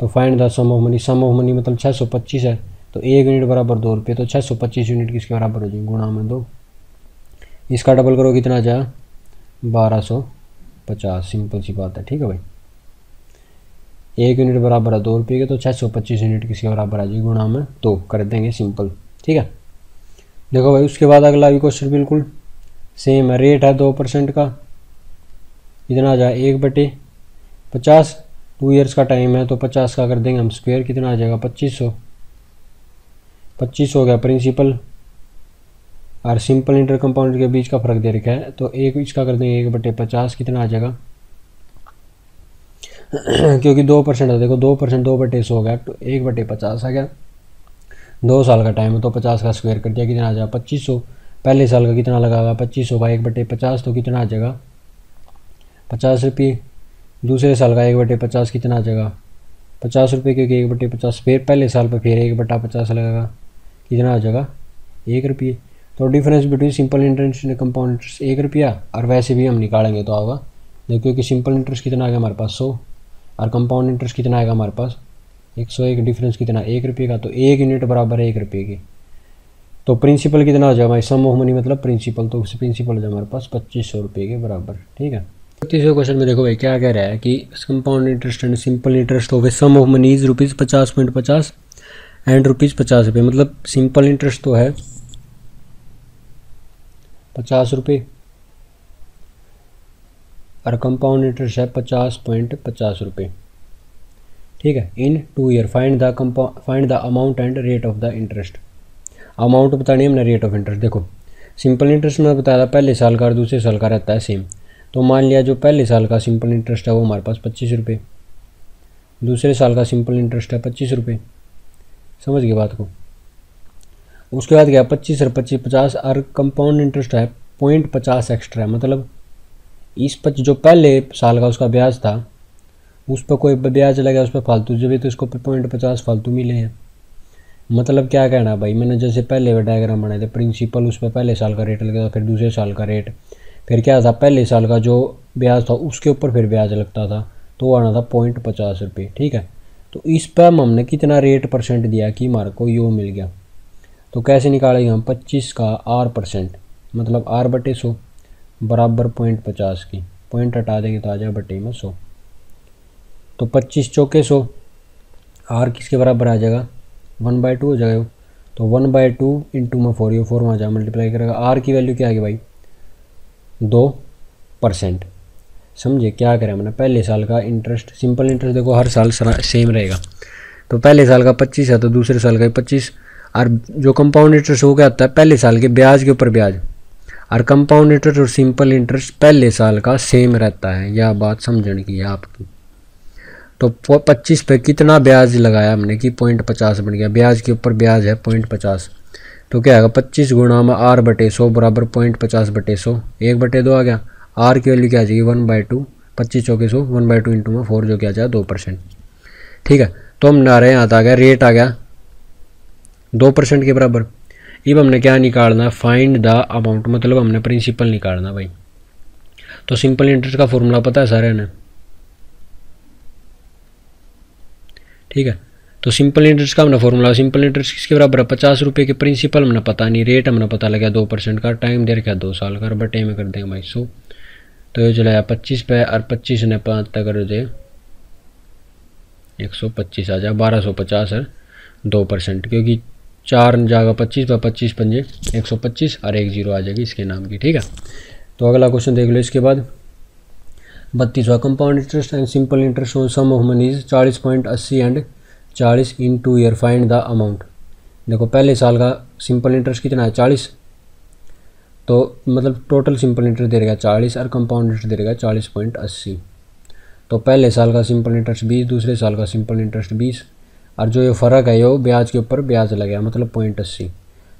तो find the sum of money, sum of money मतलब छः सौ पच्चीस है तो एक यूनिट बराबर दो रुपये, तो छः सौ पच्चीस यूनिट किसके बराबर हो जाएगी, गुणा में दो। इसका डबल करो कितना जाए, बारह सौ पचास। सिंपल सी बात है, ठीक है भाई। एक यूनिट बराबर है दो रुपये के, तो छः सौ पच्चीस यूनिट किसके बराबर आ जाएगी, गुणा में दो कर देंगे सिंपल। ठीक है, देखो भाई उसके बाद अगला भी क्वेश्चन बिल्कुल सेम है। रेट है दो परसेंट का, कितना आ जाए, एक बटे पचास। टू ईयर्स का टाइम है तो पचास का कर देंगे हम स्क्वायर, कितना आ जाएगा, पच्चीस सौ। पच्चीस हो गया प्रिंसिपल और सिंपल इंटर कंपाउंड के बीच का फर्क दे रखा है, तो एक इसका कर देंगे एक बटे पचास, कितना आ जाएगा क्योंकि दो परसेंट है, देखो दो परसेंट दो बटे सौ हो गया, तो एक बटे पचास आ गया। दो साल का टाइम है तो पचास का स्क्वायर कर दिया, कितना आ जाएगा पच्चीस सौ। पहले साल का कितना लगा हुआ, पच्चीस सौ बाई एक बटे पचास, तो कितना आ जाएगा पचास रुपये। दूसरे साल का एक बटे पचास कितना आ जाएगा, पचास रुपये, क्योंकि एक बटे पचास फिर पहले साल पर फिर एक बटा पचास लगेगा, कितना आ जाएगा एक रुपये। तो difference between simple interest and compound interest एक रुपया, और वैसे भी हम निकालेंगे तो आएगा देखो, क्योंकि सिंपल इंटरेस्ट कितना आएगा हमारे पास सौ और कंपाउंड इंटरेस्ट कितना आएगा हमारे पास एक सौ एक। डिफरेंस कितना, एक रुपये का, तो एक यूनिट बराबर है एक रुपये की। तो प्रिंसिपल कितना हो जाए भाई, सम ऑफ मनी मतलब प्रिंसिपल, तो उस प्रिंसिपल हो जाए हमारे पास पच्चीस सौ रुपये के बराबर। ठीक है, तीसरे क्वेश्चन में देखो भाई क्या कह रहा है कि compound interest and simple interest हो गए, sum of money is rupees पचास पॉइंट पचास एंड रुपीज़ पचास रुपये। मतलब सिंपल इंटरेस्ट तो है पचास रुपये और कंपाउंड इंटरेस्ट है पचास पॉइंट पचास रुपये। ठीक है, in two year find the कंपा find the amount and rate of the interest. Amount बतानी हमने, रेट ऑफ इंटरेस्ट देखो सिंपल इंटरेस्ट में बताया था पहले साल का और दूसरे साल का रहता है सेम। तो मान लिया जो पहले साल का सिंपल इंटरेस्ट है वो हमारे पास पच्चीस रुपये, दूसरे साल का सिंपल इंटरेस्ट है पच्चीस रुपये, समझ गए बात को। उसके बाद क्या, पच्चीस और पच्चीस पचास और कंपाउंड इंटरेस्ट है पॉइंट पचास एक्स्ट्रा है, मतलब इस पच जो पहले साल का उसका ब्याज था उस पर कोई ब्याज लगा, उस पर फालतू जब भी, तो इसको पॉइंट पचास फालतू मिले हैं। मतलब क्या कहना भाई, मैंने जैसे पहले डायग्राम बनाए थे, प्रिंसिपल उस पर पहले साल का रेट लगता था, फिर दूसरे साल का रेट, फिर क्या था पहले साल का जो ब्याज था उसके ऊपर फिर ब्याज लगता था, तो आना था पॉइंट पचास रुपये। ठीक है, तो इस पर हमने कितना रेट परसेंट दिया कि हमारे को यो मिल गया, तो कैसे निकालेंगे हम, पच्चीस का आर परसेंट मतलब आर बटे सौ बराबर पॉइंट पचास की, पॉइंट हटा देंगे तो आ जाए बटे में सौ, तो पच्चीस चौके सौ, आर किसके बराबर आ जाएगा वन बाई टू हो जाएगा, तो वन बाई टू इंटू में फोर, यो फोर में आ जाए मल्टीप्लाई करेगा, आर की वैल्यू क्या आ गई भाई दो परसेंट। समझे क्या करें हमने, पहले साल का इंटरेस्ट सिंपल इंटरेस्ट देखो हर साल सेम रहेगा, तो पहले साल का पच्चीस है तो दूसरे साल का पच्चीस, और जो कंपाउंड इंटरेस्ट हो गया आता है पहले साल के ब्याज के ऊपर ब्याज, और कंपाउंड इंटरेस्ट और सिंपल इंटरेस्ट पहले साल का सेम रहता है, यह बात समझने की है आपकी। तो पच्चीस पे कितना ब्याज लगाया हमने कि पॉइंट पचास बन गया, ब्याज के ऊपर ब्याज है पॉइंट पचास, तो क्या आएगा पच्चीस गुणा में आर बटे सौ बराबर पॉइंट पचास बटे सौ, एक बटे दो आ गया, आर की वैल्यू क्या आ जाएगी वन बाई टू, पच्चीस चौके सौ, वन बाई टू इंटू में फोर जो क्या आ जाए दो परसेंट। ठीक है, तो हम ना रहे यहाँ आ गया रेट आ गया दो परसेंट के बराबर। अब हमने क्या निकालना है, फाइंड द अमाउंट मतलब हमने प्रिंसिपल निकालना भाई। तो सिंपल इंटरेस्ट का फॉर्मूला पता है सारे ने, ठीक है। तो सिंपल इंटरेस्ट का हमने फॉर्मूला, सिंपल इंटरेस्ट किसके बराबर है पचास रुपये के, प्रिंसिपल हमने पता नहीं, रेट हमने पता लगा दो परसेंट का, टाइम दे रखा दो साल का, बटे में कर देंगे भाई सौ, तो ये चला पच्चीस पे और पच्चीस ने पाँच तक कर दे एक सौ पच्चीस आ जाए बारह सौ पचास है दो परसेंट, क्योंकि चार जाएगा पच्चीस पर पच्चीस पंजे एक सौ पच्चीस और एक जीरो आ जाएगी इसके नाम की। ठीक है, तो अगला क्वेश्चन देख लो इसके बाद बत्तीसवा, compound interest and simple interest on sum of money is चालीस पॉइंट अस्सी एंड चालीस in two year find the amount. देखो पहले साल का सिंपल इंटरेस्ट कितना है चालीस, तो मतलब टोटल सिंपल इंटरेस्ट दे रहेगा चालीस और कंपाउंड इंटरेस्ट दे रहेगा चालीस पॉइंट अस्सी। तो पहले साल का सिंपल इंटरेस्ट बीस, दूसरे साल का सिंपल इंटरेस्ट बीस, और जो ये फ़र्क है यो ब्याज के ऊपर ब्याज लगे मतलब पॉइंट अस्सी।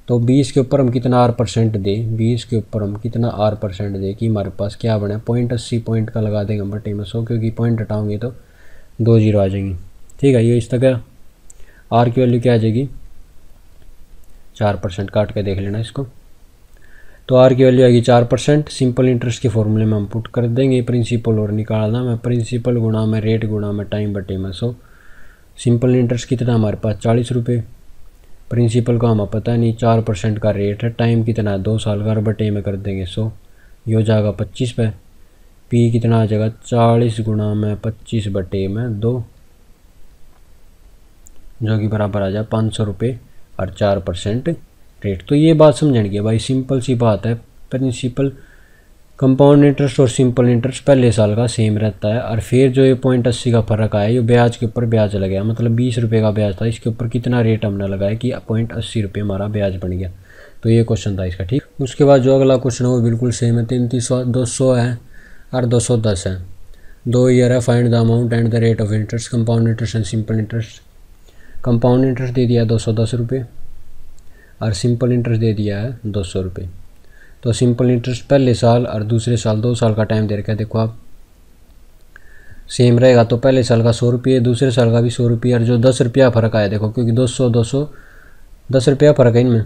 तो बीस के ऊपर हम कितना आर परसेंट दें, बीस के ऊपर हम कितना आर परसेंट दें कि हमारे पास क्या बने पॉइंट अस्सी, पॉइंट का लगा देंगे बटे में सौ, क्योंकि पॉइंट हटाओगे तो दो जीरो आ जाएंगी। ठीक है, ये इस तक है। आर की वैल्यू क्या आ जाएगी, चार परसेंट काट के देख लेना इसको। तो आर की वैल्यू आएगी चार परसेंट। सिंपल इंटरेस्ट के फॉर्मूले में हम पुट कर देंगे, प्रिंसिपल और निकालना मैं प्रिंसिपल गुणा में रेट गुणा में टाइम बटे में सौ। सिंपल इंटरेस्ट कितना हमारे पास चालीस रुपये, प्रिंसिपल का हमें पता नहीं, चार परसेंट का रेट है, टाइम कितना दो साल का, बटे में कर देंगे सौ, ये हो जाएगा पच्चीस पे। पी कितना आ जाएगा चालीस गुणा में पच्चीस बटे में दो, जो कि बराबर आ जाए पाँच सौ रुपये और चार परसेंट रेट। तो ये बात समझने की भाई, सिंपल सी बात है, प्रिंसिपल कंपाउंड इंटरेस्ट और सिंपल इंटरेस्ट पहले साल का सेम रहता है, और फिर जो ये पॉइंट अस्सी का फ़र्क आया ये ब्याज के ऊपर ब्याज लग गया, मतलब बीस रुपये का ब्याज था, इसके ऊपर कितना रेट हमने लगाया कि पॉइंट अस्सी रुपये हमारा ब्याज बन गया। तो ये क्वेश्चन था इसका, ठीक। उसके बाद जो अगला क्वेश्चन है वो बिल्कुल सेम है, तैंतीस दो सौ है और दो सौ दस है, दो ईयर है, find the amount and the rate of interest, compound interest and simple interest. Compound interest दे दिया दो सौ दस रुपये और सिंपल इंटरेस्ट दे दिया है दो सौ रुपये। तो सिंपल इंटरेस्ट पहले साल और दूसरे साल दो साल का टाइम दे रखा है, देखो आप सेम रहेगा, तो पहले साल का सौ रुपये, दूसरे साल का भी सौ रुपये, और जो दस रुपया फ़र्क आया देखो, क्योंकि दो सौ दो सौ दस रुपया फ़र्क है इनमें,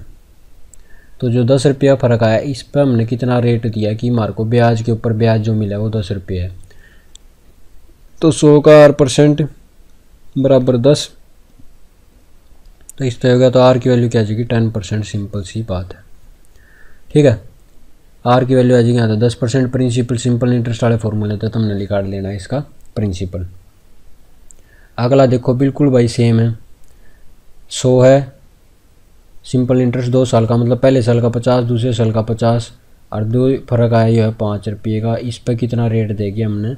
तो जो दस रुपया फ़र्क आया इस पर हमने कितना रेट दिया कि मार को ब्याज के ऊपर ब्याज जो मिला वो दस रुपये है। तो सौ का आर परसेंट बराबर दस, तो इस तरह हो गया। तो आर की वैल्यू क्या आ जाएगी टेन परसेंट, सिंपल सी बात है, ठीक है। आर की वैल्यू आ जाएगी यहाँ तो दस परसेंट। प्रिंसिपल सिंपल इंटरेस्ट वाले फॉर्मूले तो तुमने निकाल लेना इसका प्रिंसिपल। अगला देखो बिल्कुल भाई सेम है, सौ है, सिंपल इंटरेस्ट दो साल का, मतलब पहले साल का पचास, दूसरे साल का पचास, और दो फर्क आया ये है पाँच रुपये का, इस पर कितना रेट देगी हमने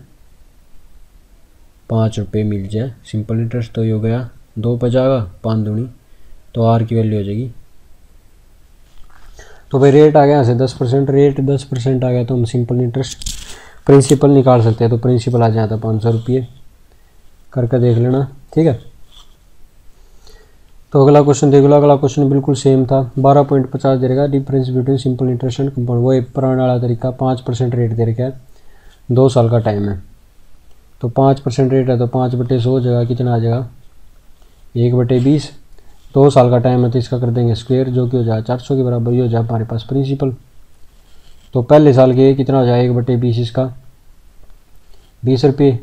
पाँच रुपये मिल जाए सिंपल इंटरेस्ट। तो ये हो गया दो पे जाएगा पाँच दूनी, तो आर की वैल्यू हो जाएगी। तो भाई रेट आ गया यहाँ से दस परसेंट, रेट दस परसेंट आ गया, तो हम सिंपल इंटरेस्ट प्रिंसिपल निकाल सकते हैं। तो प्रिंसिपल आ जाता है पाँच सौ रुपये, करके देख लेना, ठीक है। तो अगला क्वेश्चन देख लो, अगला क्वेश्चन बिल्कुल सेम था, बारह पॉइंट पचास दे रखा difference between simple interest and compound, वो एक पुराना वाला तरीका, पाँच परसेंट रेट दे रखा है, दो साल का टाइम है, तो पाँच परसेंट रेट है, तो पाँच बटे सौ जगह कितना आ जाएगा एक बटे बीस, दो साल का टाइम है, तो इसका कर देंगे स्क्वायर, जो कि हो जाए चार सौ के बराबर, ये हो जाए हमारे पास प्रिंसिपल। तो पहले साल के कितना हो जाए एक बटे बीस, इसका बीस रुपये,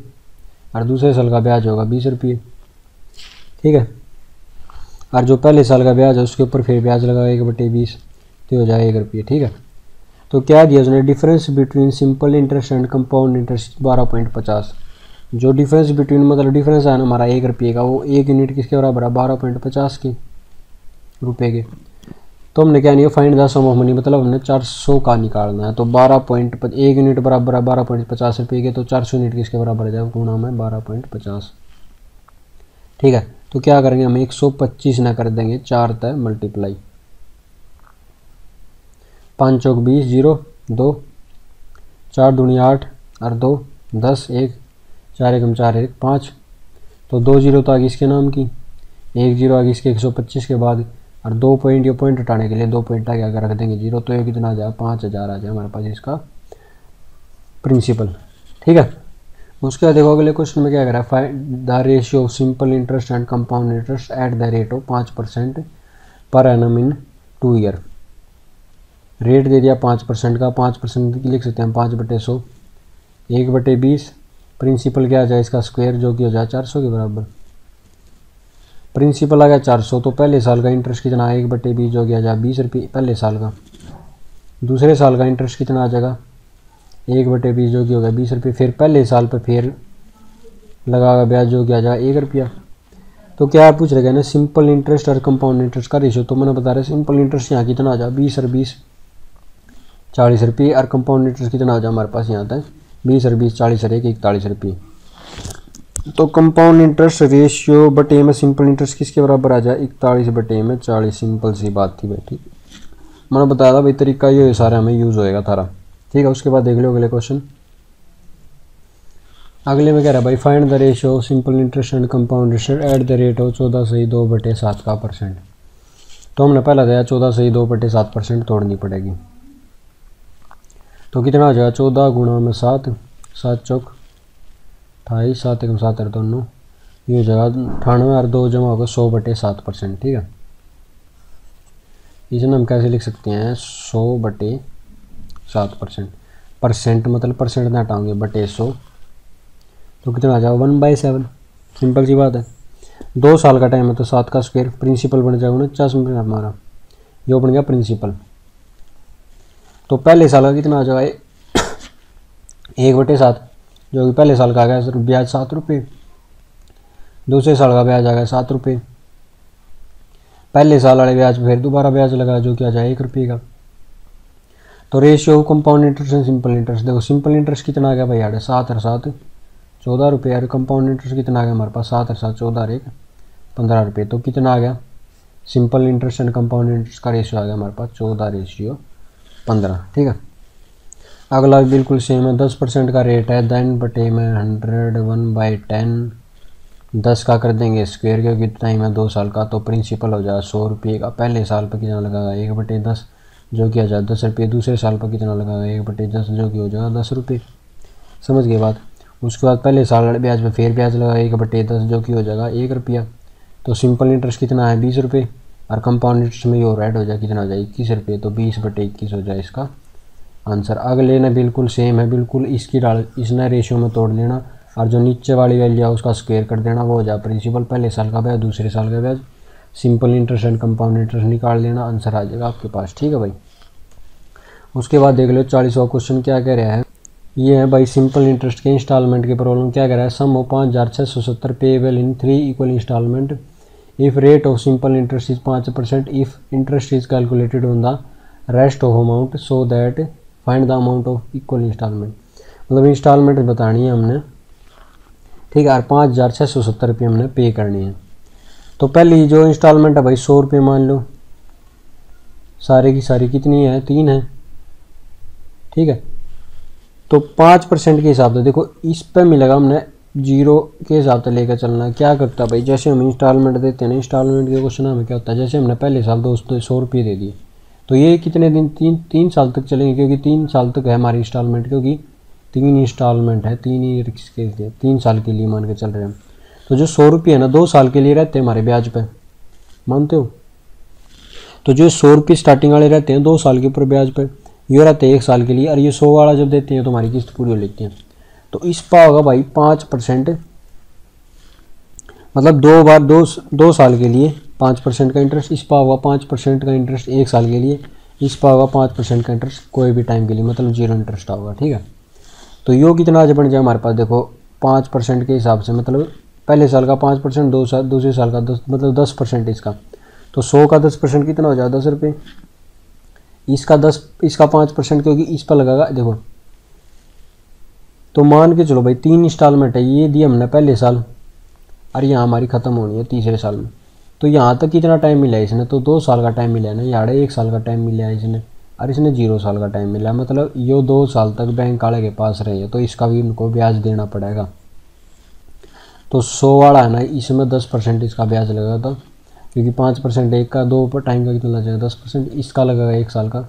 और दूसरे साल का ब्याज होगा बीस रुपये, ठीक है, और जो पहले साल का ब्याज है उसके ऊपर फिर ब्याज लगाए एक बटे बीस, तो हो जाए एक रुपये, ठीक है। तो क्या दिया उसने difference between simple interest and compound interest बारह पॉइंट पचास, जो डिफरेंस बिटवीन मतलब डिफरेंस आया ना हमारा एक रुपये का, वो एक यूनिट किसके बराबर है बारह पॉइंट पचास के रुपए के। तो हमने क्या नहीं find the sum of money, मतलब हमने चार सौ का निकालना है, तो बारह पॉइंट एक यूनिट बराबर है बारह पॉइंट पचास रुपये के, तो चार सौ यूनिट किसके बराबर है जाए गुणा में बारह पॉइंट पचास, ठीक है। तो क्या करेंगे हम एक सौ पच्चीस ना कर देंगे चार तय मल्टीप्लाई, पाँच चौक बीस जीरो, दो चार दूनी आठ और दो दस, एक चार एकम चार एक पाँच, तो दो जीरो तो आगे इसके नाम की, एक जीरो आगे इसके एक सौ पच्चीस के बाद, और दो पॉइंट या पॉइंट हटाने के लिए दो पॉइंट आगे अगर रख देंगे जीरो, तो ये कितना आ जाए पाँच हज़ार आ जाए हमारे पास इसका प्रिंसिपल, ठीक है। उसके बाद देखो अगले क्वेश्चन में क्या कह रहा है, find the ratio of simple interest and compound interest at the rate of पाँच percent per annum in two year. Rate दे दिया पाँच परसेंट का, पाँच परसेंट लिख सकते हैं पाँच बटे सौ, एक बटे बीस, प्रिंसिपल क्या आ जाए इसका स्क्वायर, जो कि हो जाए चार सौ के बराबर। प्रिंसिपल आ गया चार सौ, तो पहले साल का इंटरेस्ट कितना है एक बटे बीस, जो कि आ जाए बीस रुपये पहले साल का, दूसरे साल का इंटरेस्ट कितना आ जाएगा एक बटे बीस, जो कि होगा बीस रुपये, फिर पहले साल पर फिर लगाएगा ब्याज, जो कि आ जाए एक रुपया। तो क्या पूछ रहे ना सिंपल इंटरेस्ट और कंपाउंड इंटरेस्ट का रेशियो, तो मैंने बता रहा सिंपल इंटरेस्ट यहाँ कितना आ जाए बीस और बीस चालीस रुपये, और कंपाउंड इंटरेस्ट कितना आ जाए हमारे पास यहाँ तक बीस और बीस चालीस और एक इकतालीस रुपये। तो कंपाउंड इंटरेस्ट रेशियो बटे में सिंपल इंटरेस्ट किसके बराबर आ जाए इकतालीस बटे में चालीस, सिंपल सी बात थी भाई, ठीक। मैंने बताया था भाई तरीका ये सारा हमें यूज़ होएगा थारा, ठीक है। उसके बाद देख लो अगले क्वेश्चन, अगले में कह रहा है भाई find the ratio simple interest and compound interest at the rate of चौदह सही दो बटे सात का परसेंट। तो हमने पहला दिया चौदह सही दो बटे सात परसेंट तोड़नी पड़ेगी, तो कितना हो जाएगा चौदह गुणा में सात, सात चौक अठाईस, सात एक सात अठा दोनों, ये जगह अठानवे और दो जमा होकर सौ बटे सात परसेंट। ठीक है, इसे हम कैसे लिख सकते हैं, सौ बटे सात परसेंट, परसेंट मतलब परसेंट ना हटाओगे बटे सौ, तो कितना आ जाएगा वन बाई सेवन। सिंपल सी बात है, दो साल का टाइम है तो सात का स्क्वायर प्रिंसिपल बन जाएगा उनचास में हमारा, ये बन गया प्रिंसिपल। तो पहले साल का कितना आ जाएगा, एक बटे सात, जो कि पहले साल का आ गया सर ब्याज सात रुपये, दूसरे साल का ब्याज आ गया सात रुपये, पहले साल वाले ब्याज फिर दोबारा ब्याज लगा जो कि आ जाए एक रुपये का। तो ratio compound interest and simple interest, देखो सिंपल इंटरेस्ट कितना आ गया भाई यार, सात और सात चौदह रुपये, और कंपाउंड इंटरेस्ट कितना आ गया हमारे पास, सात और सात चौदह और एक पंद्रह रुपये। तो कितना आ गया simple interest and compound interest का रेशियो आ गया हमारे पास चौदह रेशियो पंद्रह। ठीक है, अगला बिल्कुल सेम है, दस परसेंट का रेट है, दैन बटे में हंड्रेड वन बाई टेन, दस का कर देंगे स्क्वेयर क्योंकि टाइम है दो साल का, तो प्रिंसिपल हो जाएगा सौ रुपये का। पहले साल पर कितना लगाएगा एक बटे दस जो कि आ जाए दस रुपये, दूसरे साल पर कितना लगाएगा एक बटे दस जो कि हो जाएगा दस रुपये। समझ गए बात। उसके बाद पहले साल ब्याज पर फिर ब्याज लगाएगा एक बटे दस जो कि हो जाएगा एक रुपया। तो सिंपल इंटरेस्ट कितना है बीस रुपये, और कंपाउंड इंटरेस्ट में ये ऐड हो जाए कितना हो जाए इक्कीस रुपये, तो बीस बटे इक्कीस हो जाए इसका आंसर। अगले ना बिल्कुल सेम है, बिल्कुल इसकी डाल इस ना रेशियो में तोड़ लेना, और जो नीचे वाली वैल्यू है उसका स्क्वायर कर देना, वो हो जाए प्रिंसिपल, पहले साल का ब्याज, दूसरे साल का ब्याज, simple interest and compound interest निकाल लेना, आंसर आ जाएगा आपके पास। ठीक है भाई, उसके बाद देख लो चालीसवा क्वेश्चन क्या कह रहा है, ये है भाई सिंपल इंटरेस्ट के इंस्टॉलमेंट की प्रॉब्लम। क्या कह रहा है, सम ऑफ पाँच हज़ार छः सौ सत्तर payable in three equal instalment, if rate of simple interest is पाँच percent, if interest is calculated on the rest of amount so that find the amount of equal instalment. मतलब इंस्टॉलमेंट बतानी है हमने, ठीक है, और पाँच हज़ार छः सौ सत्तर रुपये हमने पे करनी है। तो पहली जो इंस्टॉलमेंट है भाई सौ रुपये मान लो, सारे की सारी कितनी है तीन है। ठीक है, तो पाँच परसेंट के हिसाब से देखो इस पर मिलेगा, हमने जीरो के हिसाब से लेकर चलना है। क्या करता है भाई, जैसे हम इंस्टॉलमेंट देते हैं ना, इंस्टॉलमेंट के क्वेश्चन हमें क्या होता है, जैसे हमने पहले साल दोस्तों सौ रुपये दे दिए, तो ये कितने दिन तीन तीन साल तक चलेंगे, क्योंकि तीन साल तक है हमारी इंस्टॉलमेंट, क्योंकि तीन इंस्टॉलमेंट है, तीन ही रिक्स के लिए तीन साल के लिए मान के चल रहे हैं। तो जो सौ रुपये है ना दो साल के लिए रहते हैं हमारे ब्याज पे, मानते हो, तो जो सौ रुपये स्टार्टिंग वाले रहते हैं दो साल के ऊपर ब्याज पे, ये रहते हैं एक साल के लिए, और ये सौ वाला जब देते हैं तो हमारी किस्त पूरी हो लेती है। तो इस पर होगा भाई पाँच परसेंट, मतलब दो बार दो दो साल के लिए पाँच परसेंट का इंटरेस्ट, इस पर होगा पाँच परसेंट का इंटरेस्ट एक साल के लिए, इस पर होगा पाँच परसेंट का इंटरेस्ट कोई भी टाइम के लिए, मतलब जीरो इंटरेस्ट होगा। ठीक है, तो यो कितना आज बन जाए हमारे पास, देखो पाँच परसेंट के हिसाब से, मतलब पहले साल का पाँच परसेंट, दो साल दूसरे साल का दस, मतलब दस परसेंट इसका, तो सौ का दस परसेंट कितना हो जाए दस रुपये, इसका दस इसका पाँच परसेंट क्योंकि इस पर लगाएगा। देखो तो मान के चलो भाई तीन इंस्टॉलमेंट है, ये दिया हमने पहले साल, और यहाँ हमारी ख़त्म होनी है तीसरे साल में, तो यहाँ तक कितना टाइम मिला है इसने, तो दो साल का टाइम मिला है ना, यहाँ एक साल का टाइम मिला है इसने, और इसने जीरो साल का टाइम मिला, मतलब ये दो साल तक बैंक वाले के पास रहे, तो इसका भी उनको ब्याज देना पड़ेगा। तो सौ वाला है ना, इसमें दस परसेंट इसका ब्याज लगा था, क्योंकि पाँच परसेंट एक का दो पर टाइम का कितना लग जाएगा दस परसेंट, इसका लगेगा एक साल का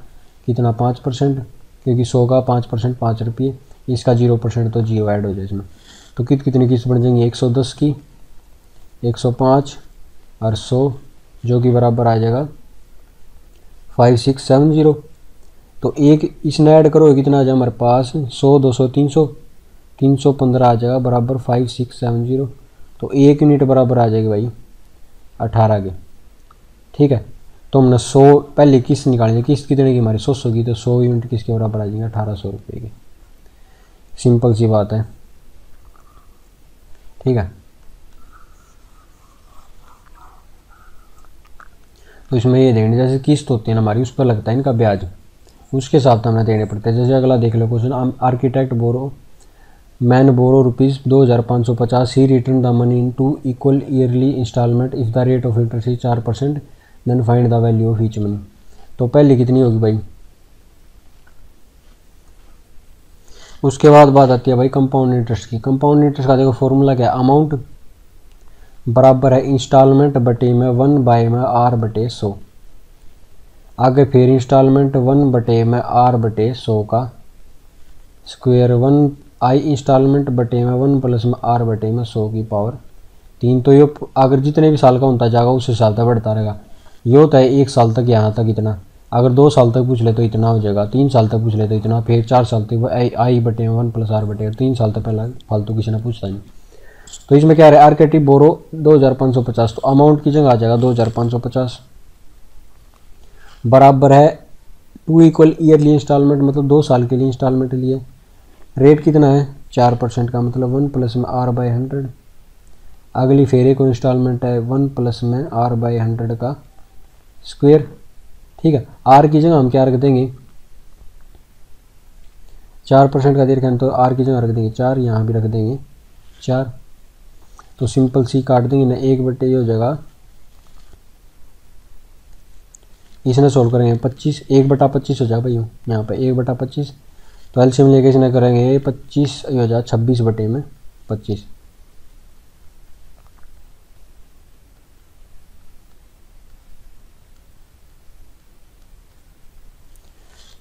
कितना पाँच परसेंट, क्योंकि सौ का पाँच परसेंट पाँच रुपये, इसका जीरो परसेंट तो जीरो ऐड हो जाए इसमें। तो कित कितनी किस्त बन जाएंगी एक सौ दस की, एक सौ पाँच और सौ जो कि बराबर आ जाएगा फाइव सिक्स सेवन जीरो। तो एक इसने ऐड करो कितना आ जाए हमारे पास सौ दो सौ तीन सौ तीन सौ पंद्रह आ जाएगा बराबर फाइव सिक्स सेवन जीरो। तो एक यूनिट बराबर आ जाएगी भाई अठारह के। ठीक है, तो हमने सौ पहले किस्त निकालेंगे, किस्त कितने की हमारी सौ सौ की, तो सौ यूनिट किसके बराबर आ जाएंगे अठारह सौ रुपये की। सिंपल सी बात है। ठीक है, तो इसमें ये देंगे जैसे किस्त होती है ना हमारी, उस पर लगता है इनका ब्याज, उसके हिसाब से हमें देने पड़ते हैं। जैसे अगला देख लो question, architect borrow man borrow rupees दो हज़ार पाँच सौ पचास, he return the money in two equal yearly instalment, if the rate of interest is चार percent then find the value of each money. तो पहले कितनी होगी भाई, उसके बाद बात आती है भाई कंपाउंड इंटरेस्ट की। कंपाउंड इंटरेस्ट का देखो फॉर्मूला क्या है, अमाउंट बराबर है इंस्टॉलमेंट बटे में वन बाई में आर बटे सौ, आगे फिर इंस्टॉलमेंट वन बटे में आर बटे सौ का स्क्वेयर, वन आई इंस्टॉलमेंट बटे में वन प्लस में आर बटे में सौ की पावर तीन तो ये अगर जितने भी साल का होता जाएगा उससे साल तक बढ़ता रहेगा। ये होता है एक साल तक यहाँ तक इतना, अगर दो साल तक पूछ ले तो इतना हो जाएगा, तीन साल तक पूछ ले तो इतना, फिर चार साल तक आई आई बटे वन प्लस आर बटे, तीन साल तक पहला फालतू किसी ने पूछता नहीं। तो इसमें क्या है, आर्केटिव बोरो दो हज़ार पाँच सौ पचास, तो अमाउंट की जगह आ जाएगा दो हज़ार पाँच सौ पचास बराबर है टू इक्वल ईयरली इंस्टॉलमेंट, मतलब दो साल के लिए इंस्टॉलमेंट लिए। रेट कितना है चार परसेंट का, मतलब वन प्लस में आर बाई हंड्रेड। अगली फेरे को इंस्टॉलमेंट है वन प्लस में आर बाई हंड्रेड का स्क्वेयर, ठीक है। आर की जगह हम क्या रख देंगे, चार परसेंट का दे रखा है तो आर की जगह रख देंगे चार, यहाँ भी रख देंगे चार। तो सिंपल सी काट देंगे ना, एक बटे ये हो जाएगा, इसने सोल्व करेंगे पच्चीस, एक बटा पच्चीस हो जाएगा भाई, यहाँ पर एक बटा पच्चीस। तो एलसीएम लेके इसने करेंगे पच्चीस, ये हो जाएगा छब्बीस बटे में पच्चीस।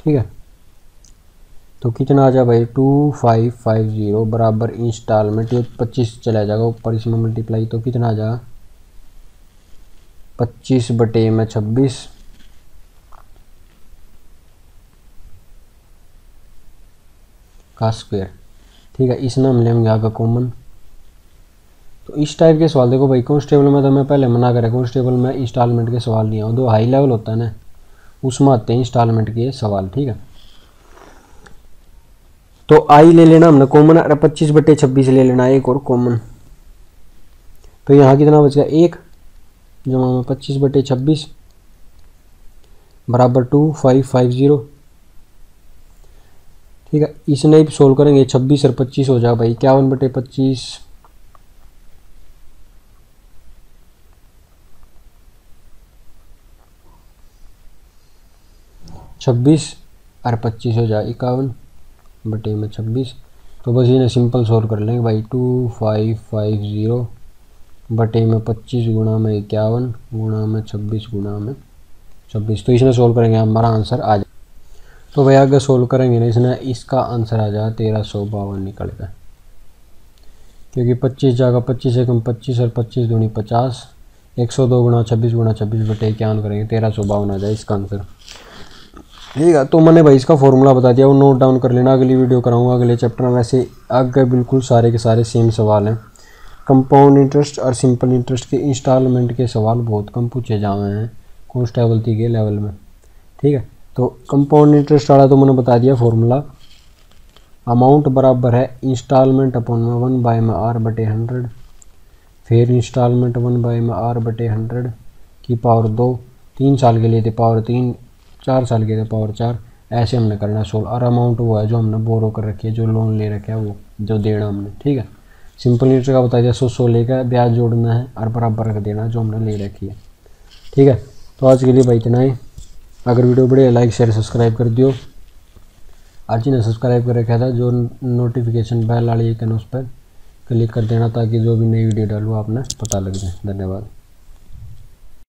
ठीक है, तो कितना आ जाए भाई टू फाइव फाइव ज़ीरो बराबर इंस्टॉलमेंट, ये पच्चीस चला जाएगा ऊपर इसमें मल्टीप्लाई, तो कितना आ जाएगा पच्चीस बटे में छब्बीस। का स्क्वेयर, ठीक है। इस नाम लेंगे आगे कॉमन। तो इस टाइप के सवाल देखो भाई कॉन्स्टेबल में, तो मैं पहले मना करा कॉन्स्टेबल में इंस्टॉलमेंट के सवाल नहीं आऊँ, दो हाई लेवल होता है ना उसमें आते हैं इंस्टॉलमेंट के सवाल, ठीक है। तो आई ले लेना हमने कॉमन, अरे पच्चीस बटे छब्बीस ले लेना एक और कॉमन। तो यहाँ कितना बच गया एक जमा में पच्चीस बटे छब्बीस बराबर टू फाइव फाइव ज़ीरो, ठीक है। इसने भी सोल्व करेंगे छब्बीस और पच्चीस हो जाएगा भाई इक्यावन बटे पच्चीस, छब्बीस और पच्चीस हो जाए इक्यावन बटे में छब्बीस। तो बस इन्हें सिंपल सोल्व कर लेंगे भाई टू फाइव फाइव ज़ीरो बटे में पच्चीस गुणा में इक्यावन गुणा में छब्बीस गुणा में छब्बीस। तो इसने सोल्व करेंगे हमारा आंसर आ जाए। तो भाई आगे सोल्व करेंगे ना, इसने इसका आंसर आ जाए तेरह सौ बावन निकलेगा, क्योंकि पच्चीस जाएगा पच्चीस एकम पच्चीस और पच्चीस दूनी पचास, एक सौ दो गुणा छब्बीस गुणा छब्बीस बटे इक्यावन करेंगे तेरह सौ बावन आ जाए इसका आंसर, ठीक है। तो मैंने भाई इसका फॉर्मूला बता दिया, वो नोट डाउन कर लेना, अगली वीडियो कराऊंगा अगले चैप्टर में। वैसे आगे बिल्कुल सारे के सारे सेम सवाल हैं, कंपाउंड इंटरेस्ट और सिंपल इंटरेस्ट के इंस्टॉलमेंट के सवाल बहुत कम पूछे जा रहे हैं कॉन्स्टेबल के लेवल में, ठीक है। तो कंपाउंड इंटरेस्ट वाला तो मैंने बता दिया फॉर्मूला, अमाउंट बराबर है इंस्टॉलमेंट अपॉन में वन बाय में आर बटे हंड्रेड, फिर इंस्टॉलमेंट वन बाय में आर बटे हंड्रेड की पावर दो, तीन साल के लिए थे पावर तीन, चार साल के थे पावर चार, ऐसे हमने करना सोल्व। और अमाउंट वो है जो हमने बोरो कर रखी है, जो लोन ले रखा है वो जो देना हमने, ठीक है। सिंपल इंटरेस्ट का बताया सौ सौ लेकर ब्याज जोड़ना है और बराबर रख देना जो हमने ले रखी है, ठीक है। तो आज के लिए भाई इतना ही, अगर वीडियो बढ़िया लाइक शेयर सब्सक्राइब कर दियो, और जिन्हें सब्सक्राइब कर रखा था जो नोटिफिकेशन बेल वाली आइकन उस पर क्लिक कर देना, ताकि जो भी नई वीडियो डालूँ आपने पता लग जाए। धन्यवाद।